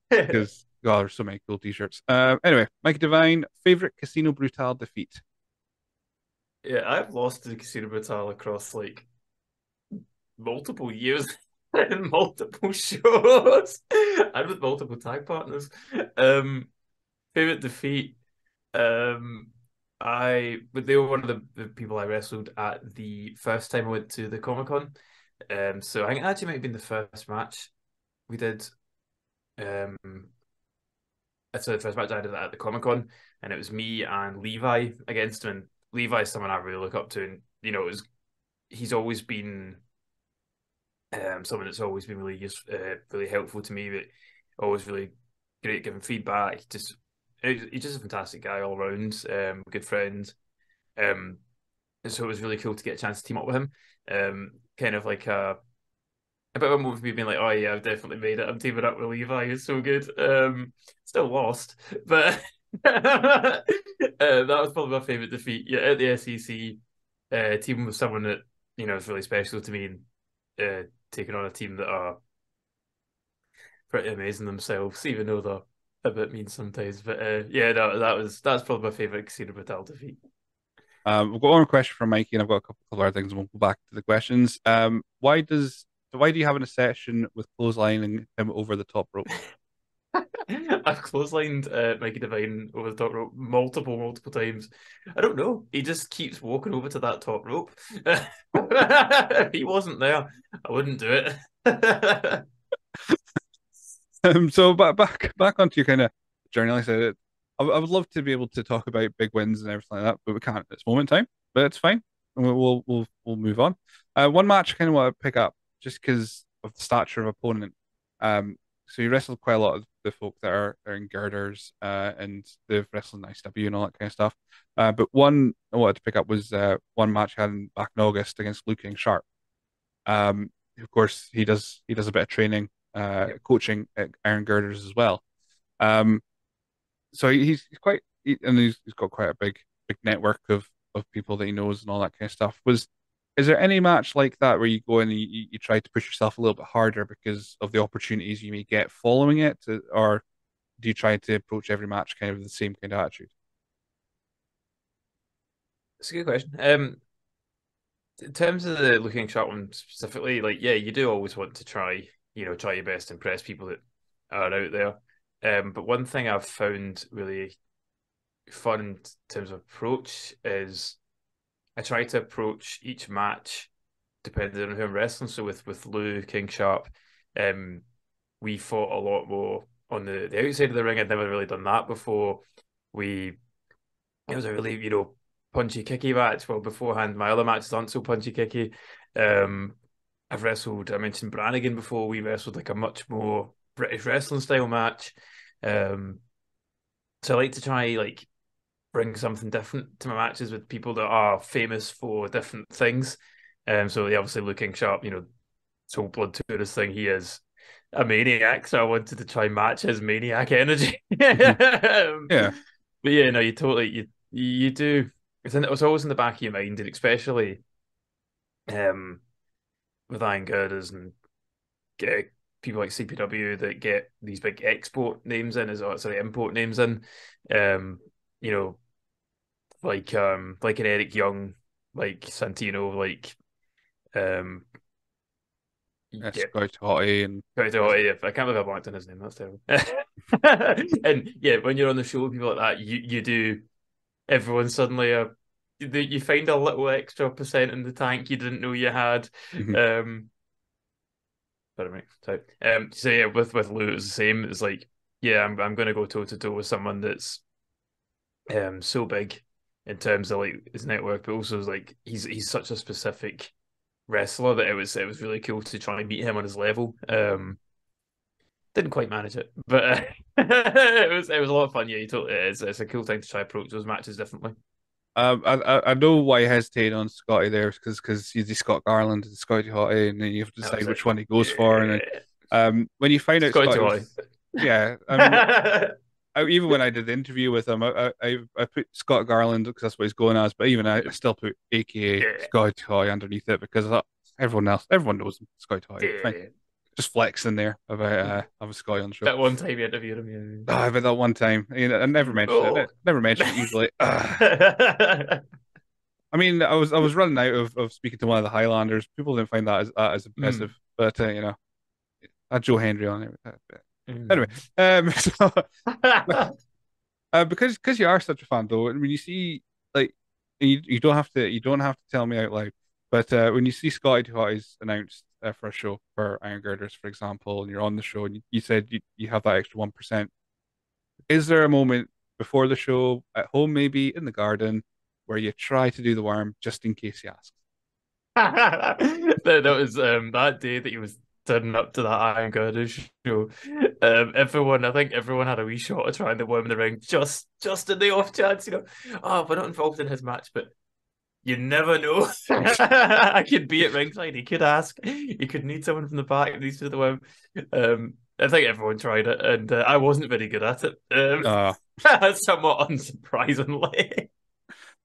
Because God, there's so many cool t-shirts. Anyway, Mickey Devine, favorite Casino Brutal defeat. Yeah, I've lost to Casino Brutal across like multiple years and multiple shows and with multiple tag partners. Favorite defeat. But they were one of the people I wrestled at the first time I went to the Comic-Con. So I think it actually might have been the first match we did. So the first match I did at the Comic-Con, and it was me and Levi against him. And Levi's someone I really look up to, and you know, he's always been someone that's always been really useful, really helpful to me, but always really great at giving feedback. He's just a fantastic guy all around, good friend. So it was really cool to get a chance to team up with him. Kind of like a bit of a moment for me being like, oh yeah, I've definitely made it. I'm teaming up with Levi, it's so good. Still lost, but that was probably my favourite defeat. Yeah, at the SEC, teaming with someone that, you know, is really special to me, and taking on a team that are pretty amazing themselves, even though they're a bit mean sometimes, but yeah, no, that's probably my favourite Casino Brutal defeat. We've got one question from Mikey, and I've got a couple of other things, and we'll go back to the questions. Why do you have an obsession with clotheslining him over the top rope? I've clotheslined Mickey Devine over the top rope multiple times. I don't know. He just keeps walking over to that top rope. If he wasn't there, I wouldn't do it. So back onto your kind of journey, like I said, I would love to be able to talk about big wins and everything like that, but we can't at this moment in time. But it's fine. We'll move on. One match I kind of want to pick up just because of the stature of opponent. So you wrestled quite a lot of the folk that are in girders, and they've wrestled in ICW and all that kind of stuff. But one I wanted to pick up was one match I had back in August against Luke King Sharp. Of course, he does a bit of training. Coaching at Iron Girders as well, so he's got quite a big network of people that he knows and all that kind of stuff. Is there any match like that where you go in and you try to push yourself a little bit harder because of the opportunities you may get following it, or do you try to approach every match kind of with the same kind of attitude? That's a good question. In terms of the Looking Sharp one specifically, like yeah, you do always want to try your best to impress people that are out there. But one thing I've found really fun in terms of approach is I try to approach each match depending on who I'm wrestling. So with Lou King Sharp, we fought a lot more on the outside of the ring. I'd never really done that before. It was a really, you know, punchy, kicky match. Well, beforehand, my other matches aren't so punchy, kicky. I've wrestled, I mentioned Brannigan before, we wrestled like a much more British wrestling style match. So I like to try like bring something different to my matches with people that are famous for different things. So they obviously looking sharp, you know, soul blood tourist thing, he is a maniac, so I wanted to try and match his maniac energy. Yeah. But yeah, no, you do, it's always in the back of your mind, and especially with Iron Girders and people like CPW that get these big export names in, import names in, you know, like an Eric Young, like Santino, like Scott D'Amore. I can't believe I blanked on his name. That's terrible. And yeah, when you're on the show with people like that, you do. Everyone's suddenly you find a little extra percent in the tank you didn't know you had. So yeah, with Lou it was the same. It's like, yeah, I'm going to go toe to toe with someone that's so big in terms of like his network, but also like he's such a specific wrestler that it was really cool to try and meet him on his level. Didn't quite manage it, but it was a lot of fun. Yeah, it's a cool thing to try and approach those matches differently. I know why I hesitate on Scotty there, because you do Scott Garland and Scotty Hottie, and then you have to decide which one he goes for. And when you find out Scotty, yeah, even when I did the interview with him, I put Scott Garland because that's what he's going as, but even I still put AKA Scotty Hottie underneath it because everyone knows him, Scotty Hottie. Just flexing there about having Scotty on the show. That one time you interviewed him, yeah. Oh, but that one time, you know, I never mentioned it. Never mentioned it usually. I mean, I was running out of speaking to one of the Highlanders. People didn't find that as impressive, but you know, I had Joe Hendry on it. Anyway, because you are such a fan, though, when you see like, you don't have to tell me out loud, but when you see Scotty D'Amore's announced for a show for Iron Girders, for example, and you're on the show and you said you have that extra 1%. Is there a moment before the show, at home maybe, in the garden, where you try to do the worm just in case he asks? That was that day that he was turning up to that Iron Girders show. I think everyone had a wee shot of trying the worm in the ring just in the off chance, you know. Oh, we're not involved in his match, but you never know. I could be at ringside. He could ask. He could need someone from the back. Needs to the worm. I think everyone tried it, and I wasn't very good at it. Somewhat unsurprisingly.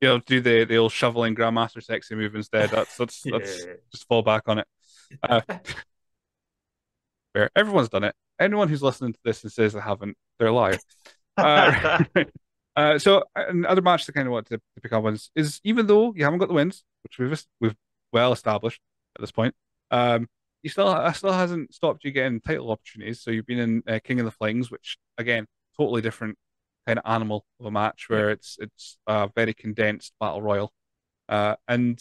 You'll do the old shoveling Grandmaster sexy move instead. That's yeah. That's just fall back on it. Fair. Everyone's done it. Anyone who's listening to this and says they haven't, they're lying. So another match that I kind of want to pick up on is even though you haven't got the wins, which we've well established at this point, still hasn't stopped you getting title opportunities. So you've been in King of the Flings, which again, totally different kind of animal of a match where it's a very condensed battle royal. And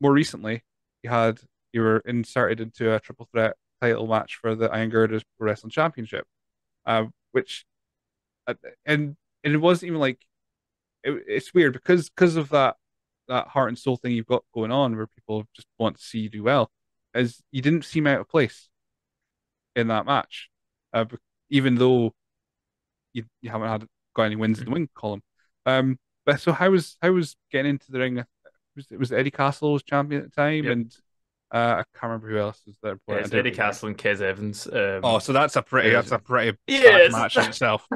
more recently, you were inserted into a triple threat title match for the Iron Girders Pro Wrestling Championship, And it wasn't even like it's weird because of that heart and soul thing you've got going on, where people just want to see you do well. As you didn't seem out of place in that match, even though you haven't got any wins in the win column. But so how was getting into the ring? It was Eddie Castle was champion at the time, and I can't remember who else was there. Yeah, it's Eddie Castle and Kez Evans. So that's a pretty bad match in itself.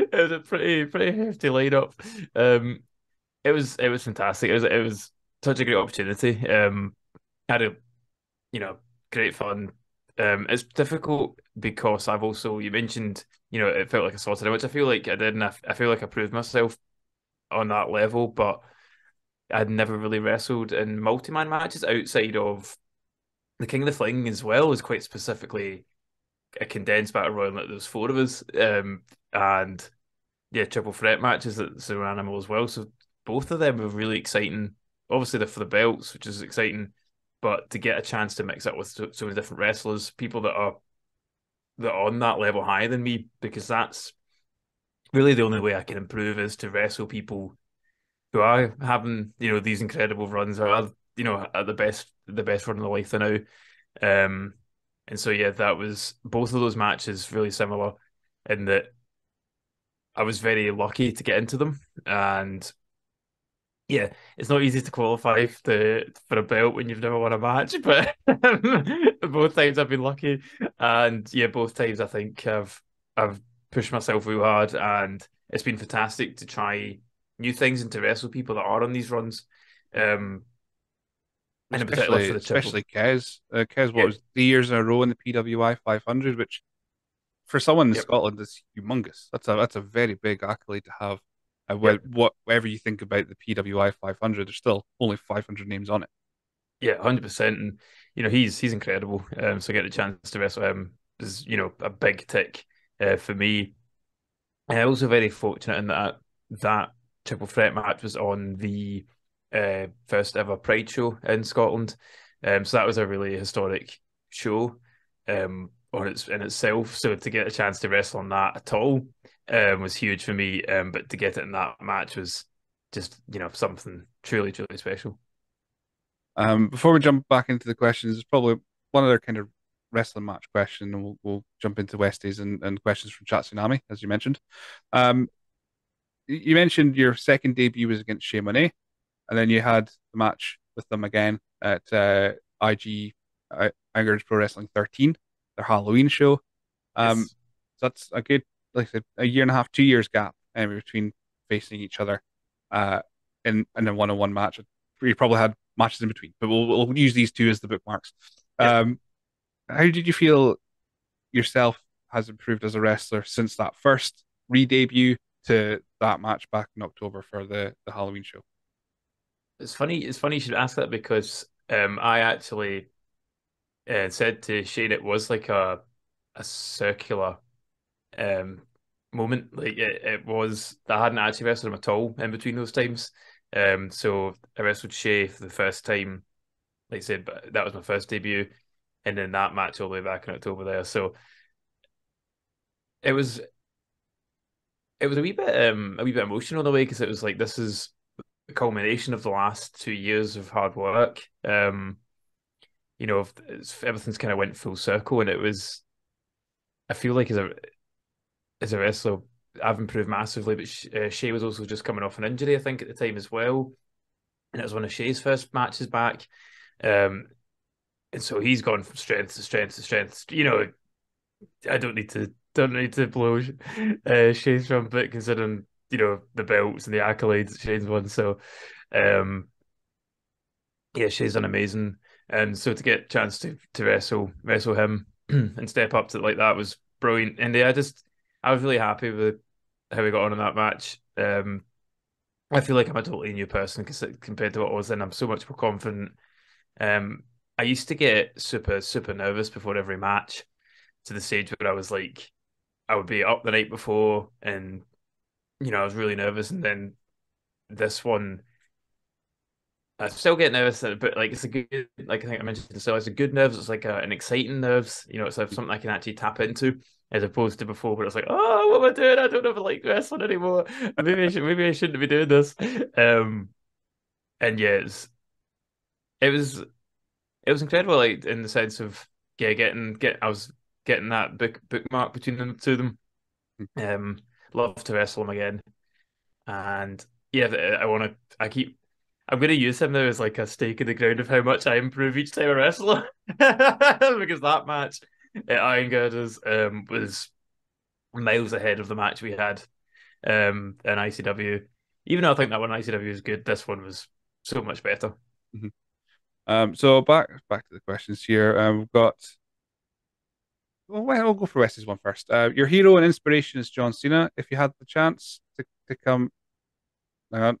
It was a pretty hefty lineup. It was fantastic. It was such a great opportunity. Had a great fun. It's difficult because I've also, you mentioned, it felt like I sorted it, which I feel like I did, and I feel like I proved myself on that level, but I'd never really wrestled in multi-man matches outside of the King of the Fling, as well as quite specifically a condensed battle royal like those four of us, and yeah, triple threat matches that's an animal as well. So both of them were really exciting. Obviously they're for the belts, which is exciting, but to get a chance to mix up with so many different wrestlers, people that are on that level higher than me, because that's really the only way I can improve is to wrestle people who are having these incredible runs, are at the best run of the life now, and so yeah, that was both of those matches really similar in that I was very lucky to get into them, and yeah, it's not easy to qualify for a belt when you've never won a match, but both times I've been lucky, and yeah, both times I think I've pushed myself real hard, and it's been fantastic to try new things and to wrestle people that are on these runs. And especially, Kez. Kez, was 3 years in a row in the PWI 500, which for someone in Scotland is humongous. That's a very big accolade to have. Whatever you think about the PWI 500, there's still only 500 names on it. Yeah, 100%. And, you know, he's incredible. So get the chance to wrestle him is, you know, a big tick for me. And I'm also very fortunate in that triple threat match was on the first ever Pride show in Scotland. So that was a really historic show in itself. So to get a chance to wrestle on that at all was huge for me. But to get it in that match was just, you know, something truly, truly special. Before we jump back into the questions, there's probably one other kind of wrestling match question, and we'll jump into Westies and questions from Chatsunami, as you mentioned. You mentioned your second debut was against Shay Monet, and then you had the match with them again at Iron Girders Pro Wrestling 13, their Halloween show. Yes. So that's a good, like I said, a year and a half, 2 years gap between facing each other in a one-on-one match. You probably had matches in between, but we'll use these two as the bookmarks. Yeah. How did you feel yourself has improved as a wrestler since that first re-debut to that match back in October for the Halloween show? It's funny you should ask that, because I actually said to Shane it was like a circular moment. Like it was, I hadn't actually wrestled him at all in between those times. So I wrestled Shay for the first time, like I said, but that was my first debut, and then that match all the way back in October there. So it was a wee bit emotional in a way, because it was like, this is the culmination of the last 2 years of hard work. You know, everything's kind of went full circle, and it was, I feel like as a wrestler, I've improved massively, but Shay was also just coming off an injury, I think, at the time as well, and it was one of Shay's first matches back, and so he's gone from strength to strength to strength. You know, I don't need to blow Shay's trumpet, considering, you know, the belts and the accolades that Shay's won. So, Shay's done amazing, and so to get a chance to wrestle him and step up to it like that was brilliant. And I was really happy with how we got on in that match. I feel like I'm a totally new person compared to what I was then. I'm so much more confident. I used to get super, super nervous before every match, to the stage where I was like, I would be up the night before and, you know, I was really nervous. And then this one, I still get nervous, but like it's a good, like I think I mentioned, so it's a good nerves. It's like an exciting nerves, you know, it's like something I can actually tap into, as opposed to before, where it's like, oh, what am I doing? I don't know if I like wrestling anymore. Maybe I shouldn't be doing this. And yeah, it was incredible, like in the sense of getting that bookmark between the two of them. Love to wrestle him again, and yeah, I'm going to use him now as like a stake in the ground of how much I improve each time I wrestle. Because that match at Iron Girders was miles ahead of the match we had in ICW. Even though I think that one in ICW is good, this one was so much better. Mm-hmm. So back to the questions here. We've got... Well, I'll go for Wes's one first. Your hero and inspiration is John Cena. If you had the chance to come... Hang on.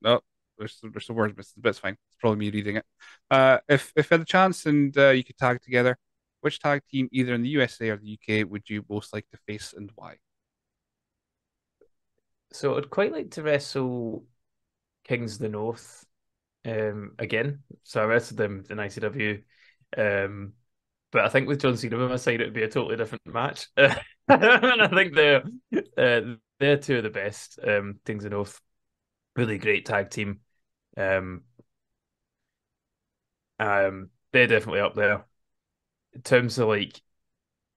No. There's some words, but it's fine. It's probably me reading it. If had the chance and you could tag together, which tag team, either in the USA or the UK, would you most like to face and why? So I'd quite like to wrestle Kings of the North again. So I wrestled them in ICW, but I think with John Cena by my side, it would be a totally different match. And I think they're two of the best. Kings of the North, really great tag team. They're definitely up there. In terms of like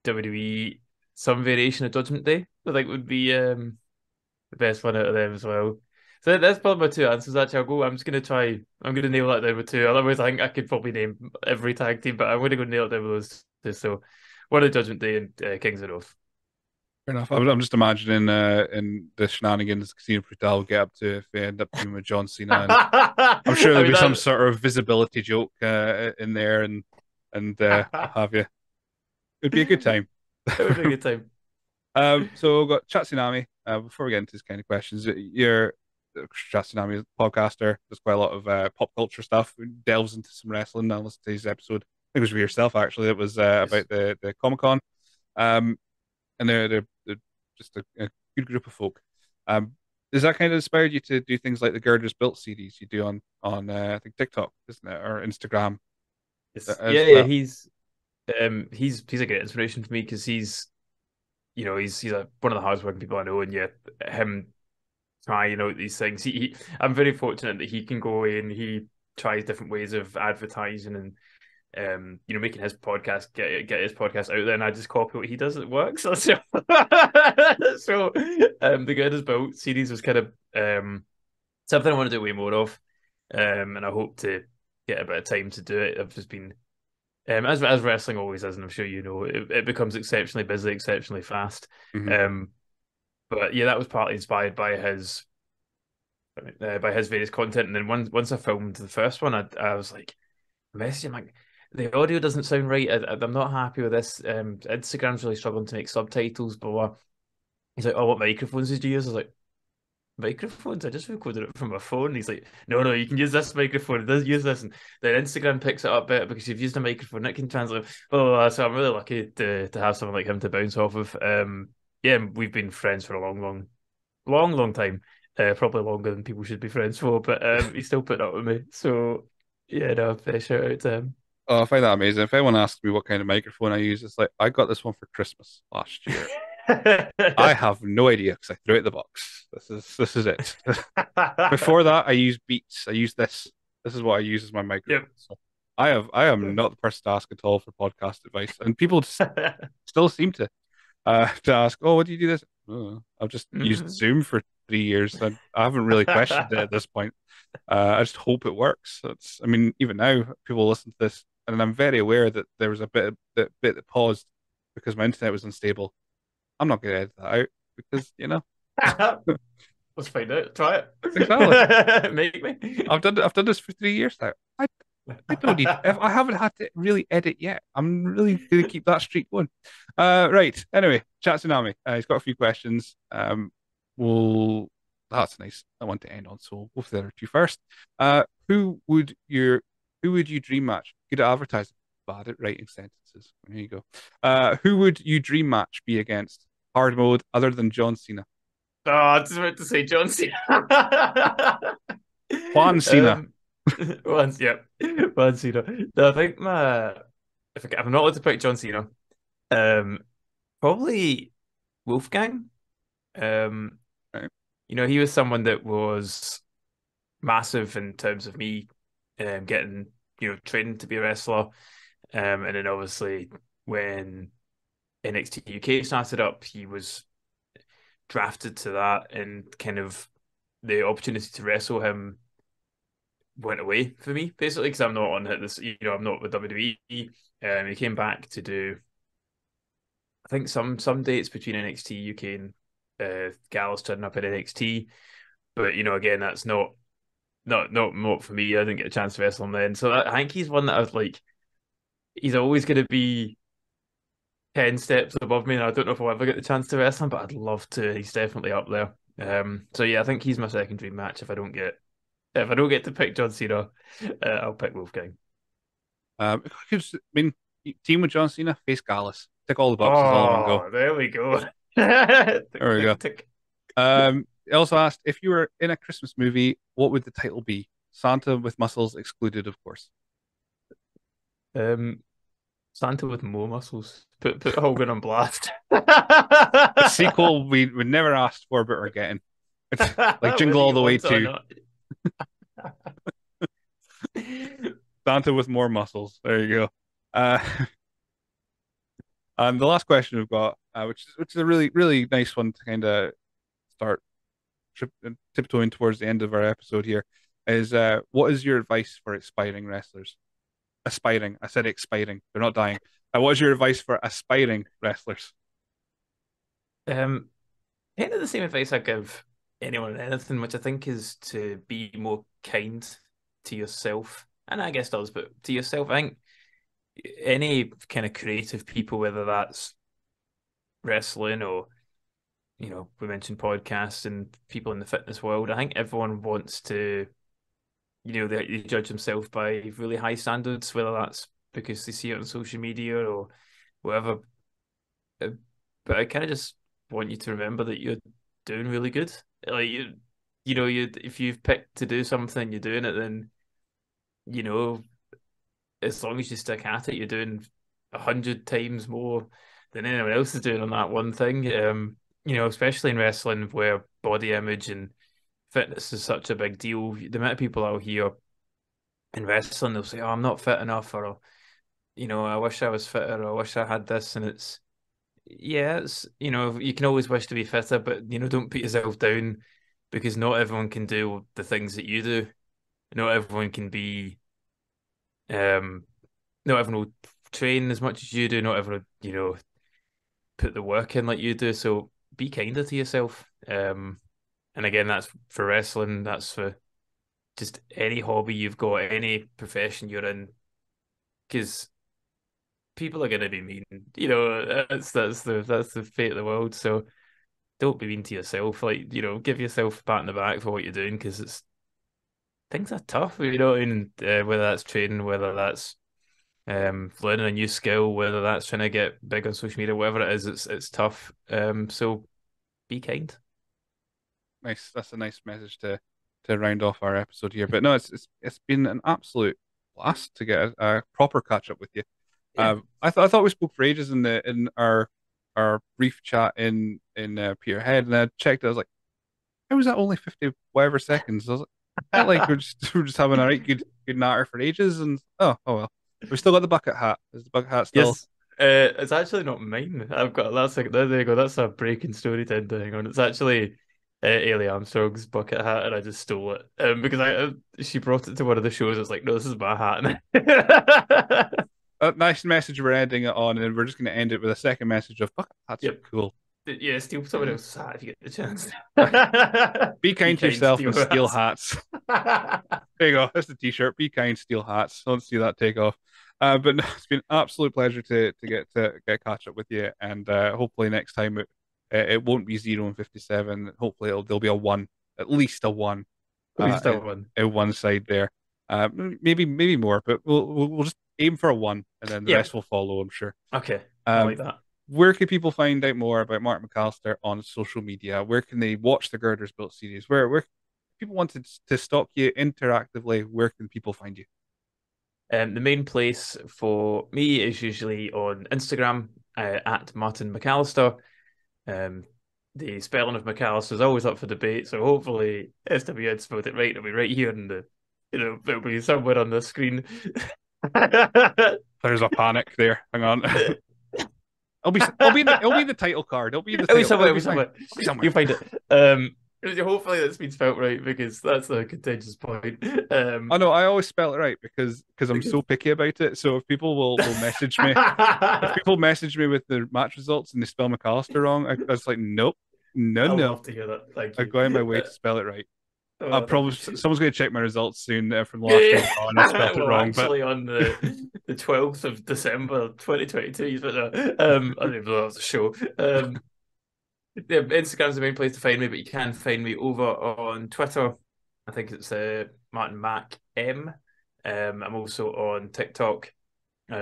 WWE, some variation of Judgment Day, I think would be the best one out of them as well. So that's probably my two answers. Actually, I'm going to nail that down with two. Otherwise, I think I could probably name every tag team, but I'm going to go nail it down with those two. So one of Judgment Day and Kings of the North. Fair enough. I'm just imagining in the shenanigans Casino Brutal get up to if they end up doing with John Cena. I'm sure there'll be some sort of visibility joke in there and have you. It'd be a good time. It would be a good time. So we've got Chatsunami. Before we get into this kind of questions, you're Chatsunami is a podcaster. There's quite a lot of pop culture stuff. He delves into some wrestling. I listened to his episode. I think it was with yourself, actually. It was about the Comic-Con. And they're just a good group of folk. Does that kind of inspire you to do things like the Girders Built series you do on I think TikTok, isn't it, or Instagram? Yeah, he's a great inspiration for me because he's one of the hardest working people I know, and yeah, him trying out these things. I'm very fortunate that he can go away and he tries different ways of advertising and. Making his podcast get his podcast out there, and I just copy what he does. It works. So the Girders Built series was kind of something I want to do way more of, and I hope to get a bit of time to do it. I've just been as wrestling always is, and I'm sure you know, it becomes exceptionally busy, exceptionally fast. Mm-hmm. But yeah, that was partly inspired by his various content, and then once I filmed the first one, I was like messaging like. The audio doesn't sound right. I'm not happy with this. Instagram's really struggling to make subtitles, but he's like, oh, what microphones did you use? I was like, microphones? I just recorded it from my phone. And he's like, no, you can use this microphone. Use this. And then Instagram picks it up better because you've used a microphone. It can translate. Blah, blah, blah. So I'm really lucky to have someone like him to bounce off of. Yeah, we've been friends for a long time. Probably longer than people should be friends for, but he's still putting up with me. So, yeah, no, shout out to him. Oh, I find that amazing. If anyone asks me what kind of microphone I use, it's like, I got this one for Christmas last year. I have no idea because I threw it in the box. This is it. Before that, I used Beats. I used this. This is what I use as my microphone. Yep. So I am not the person to ask at all for podcast advice. And people still seem to ask, oh, what do you do this? Oh, I've just used Zoom for 3 years. And I haven't really questioned it at this point. I just hope it works. Even now, people listen to this. And I'm very aware that there was a bit that paused because my internet was unstable. I'm not going to edit that out because, Let's find out. Try it. Exactly. Make me. I've done this for 3 years now. I don't need. I haven't had to really edit yet. I'm really going to keep that streak going. Right. Anyway, Chatsunami. He's got a few questions. That's nice. I want to end on. So we'll go for the other two first. Who would you dream match? Good at advertising, bad at writing sentences. There you go. Who would you dream match be against? Hard mode, other than John Cena. Oh, I was about to say John Cena. Juan Cena. Juan Cena. No, I think if I'm not allowed to pick John Cena, probably Wolfgang. Right. He was someone that was massive in terms of me getting. Training to be a wrestler. And then obviously when NXT UK started up, he was drafted to that and kind of the opportunity to wrestle him went away for me, basically, because I'm not on this, I'm not with WWE. He came back to do, I think some dates between NXT UK and Gallus turning up at NXT. But, again, that's not for me. I didn't get a chance to wrestle him then. So I think he's one that I was like, he's always going to be 10 steps above me, and I don't know if I'll ever get the chance to wrestle him, but I'd love to. He's definitely up there. So yeah, I think he's my second dream match. If I don't get to pick John Cena, I'll pick Wolfgang. Team with John Cena, face Gallus. Tick all the boxes. There we go. There we go. Tick. Also asked, if you were in a Christmas movie, what would the title be? Santa with muscles excluded, of course. Santa with more muscles. Put Hogan on blast. A sequel we never asked for, but we're getting. It's like Jingle All the Way to Santa with more muscles. There you go. And the last question we've got, which is a really, really nice one to kind of start tiptoeing towards the end of our episode here is what is your advice for aspiring wrestlers? Aspiring. I said expiring. They're not dying. What is your advice for aspiring wrestlers? Kind of the same advice I give anyone in anything, which I think is to be more kind to yourself, and I guess others, but to yourself. I think any kind of creative people, whether that's wrestling or, you know, we mentioned podcasts and people in the fitness world, I think everyone wants to, you know, they judge themselves by really high standards, whether that's because they see it on social media or whatever. But I kind of just want you to remember that you're doing really good. Like, you know, if you've picked to do something, you're doing it, then, you know, as long as you stick at it, you're doing 100 times more than anyone else is doing on that one thing. You know, especially in wrestling where body image and fitness is such a big deal. The amount of people out here in wrestling, they'll say, oh, I'm not fit enough, or, you know, I wish I was fitter, or I wish I had this. And it's, yeah, it's, you know, you can always wish to be fitter, but, you know, don't put yourself down, because not everyone can do the things that you do. Not everyone can be, not everyone will train as much as you do. Not everyone, you know, put the work in like you do. So be kinder to yourself. And again, that's for wrestling. That's for just any hobby you've got, any profession you're in, because people are going to be mean. You know, that's the fate of the world. So don't be mean to yourself. Like, you know, give yourself a pat on the back for what you're doing, because it's, things are tough, you know, and whether that's training, whether that's learning a new skill, whether that's trying to get big on social media, whatever it is, it's tough. So be kind. Nice. That's a nice message to round off our episode here. But no, it's been an absolute blast to get a proper catch up with you. Yeah. I thought we spoke for ages in our brief chat in Peterhead, and I checked. I was like, how was that only 50 whatever seconds? I was like, like we're just having a right good natter for ages, and oh well. We've still got the bucket hat. Is the bucket hat still? Yes. It's actually not mine. I've got last second. There you go. That's a breaking story to end. Hang on. It's actually Ailey Armstrong's bucket hat, and I just stole it because she brought it to one of the shows. I was like, no, this is my hat. A nice message we're ending it on, and we're just going to end it with a second message of bucket hats. Yep. Are cool. Yeah, steal someone else's hat if you get the chance. Be kind to yourself and steal hats. There you go. That's the t-shirt. Be kind, steal hats. Don't see that take off. But no, it's been an absolute pleasure to get catch up with you, and hopefully next time it won't be 0 and 57. Hopefully there'll be at least a one in one side there. Maybe more, but we'll just aim for a one, and then the rest will follow, I'm sure. Okay, I like that. Where can people find out more about Martin MacAlister on social media? Where can they watch the Girders Built series? Where if people wanted to stalk you interactively, where can people find you? The main place for me is usually on Instagram, at Martin MacAlister. The spelling of MacAlister is always up for debate, so hopefully SWN spelled it right. It'll be right here, in the, you know, it'll be somewhere on the screen. There's a panic there. Hang on. It'll be the title card. It'll be somewhere. You'll find it. Hopefully that's been spelt right, because that's a contentious point. I know I always spell it right because I'm so picky about it. So if people will message me, if people message me with the match results and they spell MacAlister wrong, I was like, nope, no. Love to hear that. Thank you. I go out my way to spell it right. I'll probably someone's going to check my results soon from last year. I spelled it wrong. Actually, but... on the 12th of December, 2022. But I don't even know if that was a show. Yeah, Instagram's the main place to find me, but you can find me over on Twitter. I think it's Martin Mac M. I'm also on TikTok, which I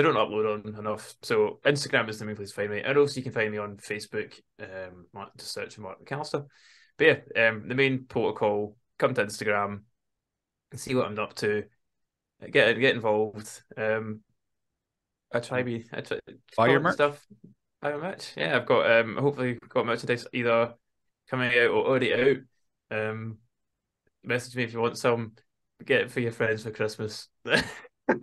don't upload on enough. So Instagram is the main place to find me, and also you can find me on Facebook. Just search for Martin MacAlister. But yeah, the main protocol, come to Instagram and see what I'm up to. Get involved. I try buy your merch stuff. Buy your merch. Yeah, I've got hopefully got merchandise either coming out or already out. Message me if you want some. Get it for your friends for Christmas. I'm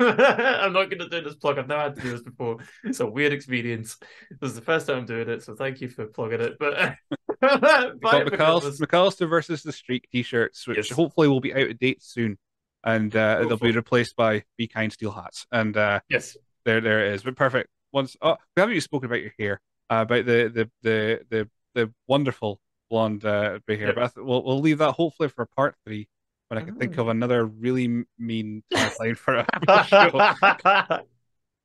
not gonna do this plug. I've never had to do this before. It's a weird experience. This is the first time I'm doing it, so thank you for plugging it. But MacAlister versus the Streak t-shirts, which hopefully will be out of date soon, and they'll be replaced by Be Kind Steel Hats, and yes, there it is. But perfect. Once we haven't even spoken about your hair, about the wonderful blonde right here. Yep. But we'll leave that hopefully for part 3 when I can think of another really mean tagline for a show.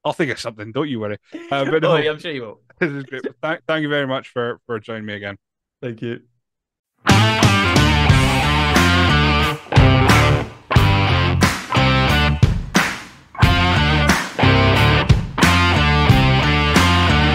I'll think of something, don't you worry. But no, I'm sure you will. This is great. Thank you very much for joining me again. Thank you.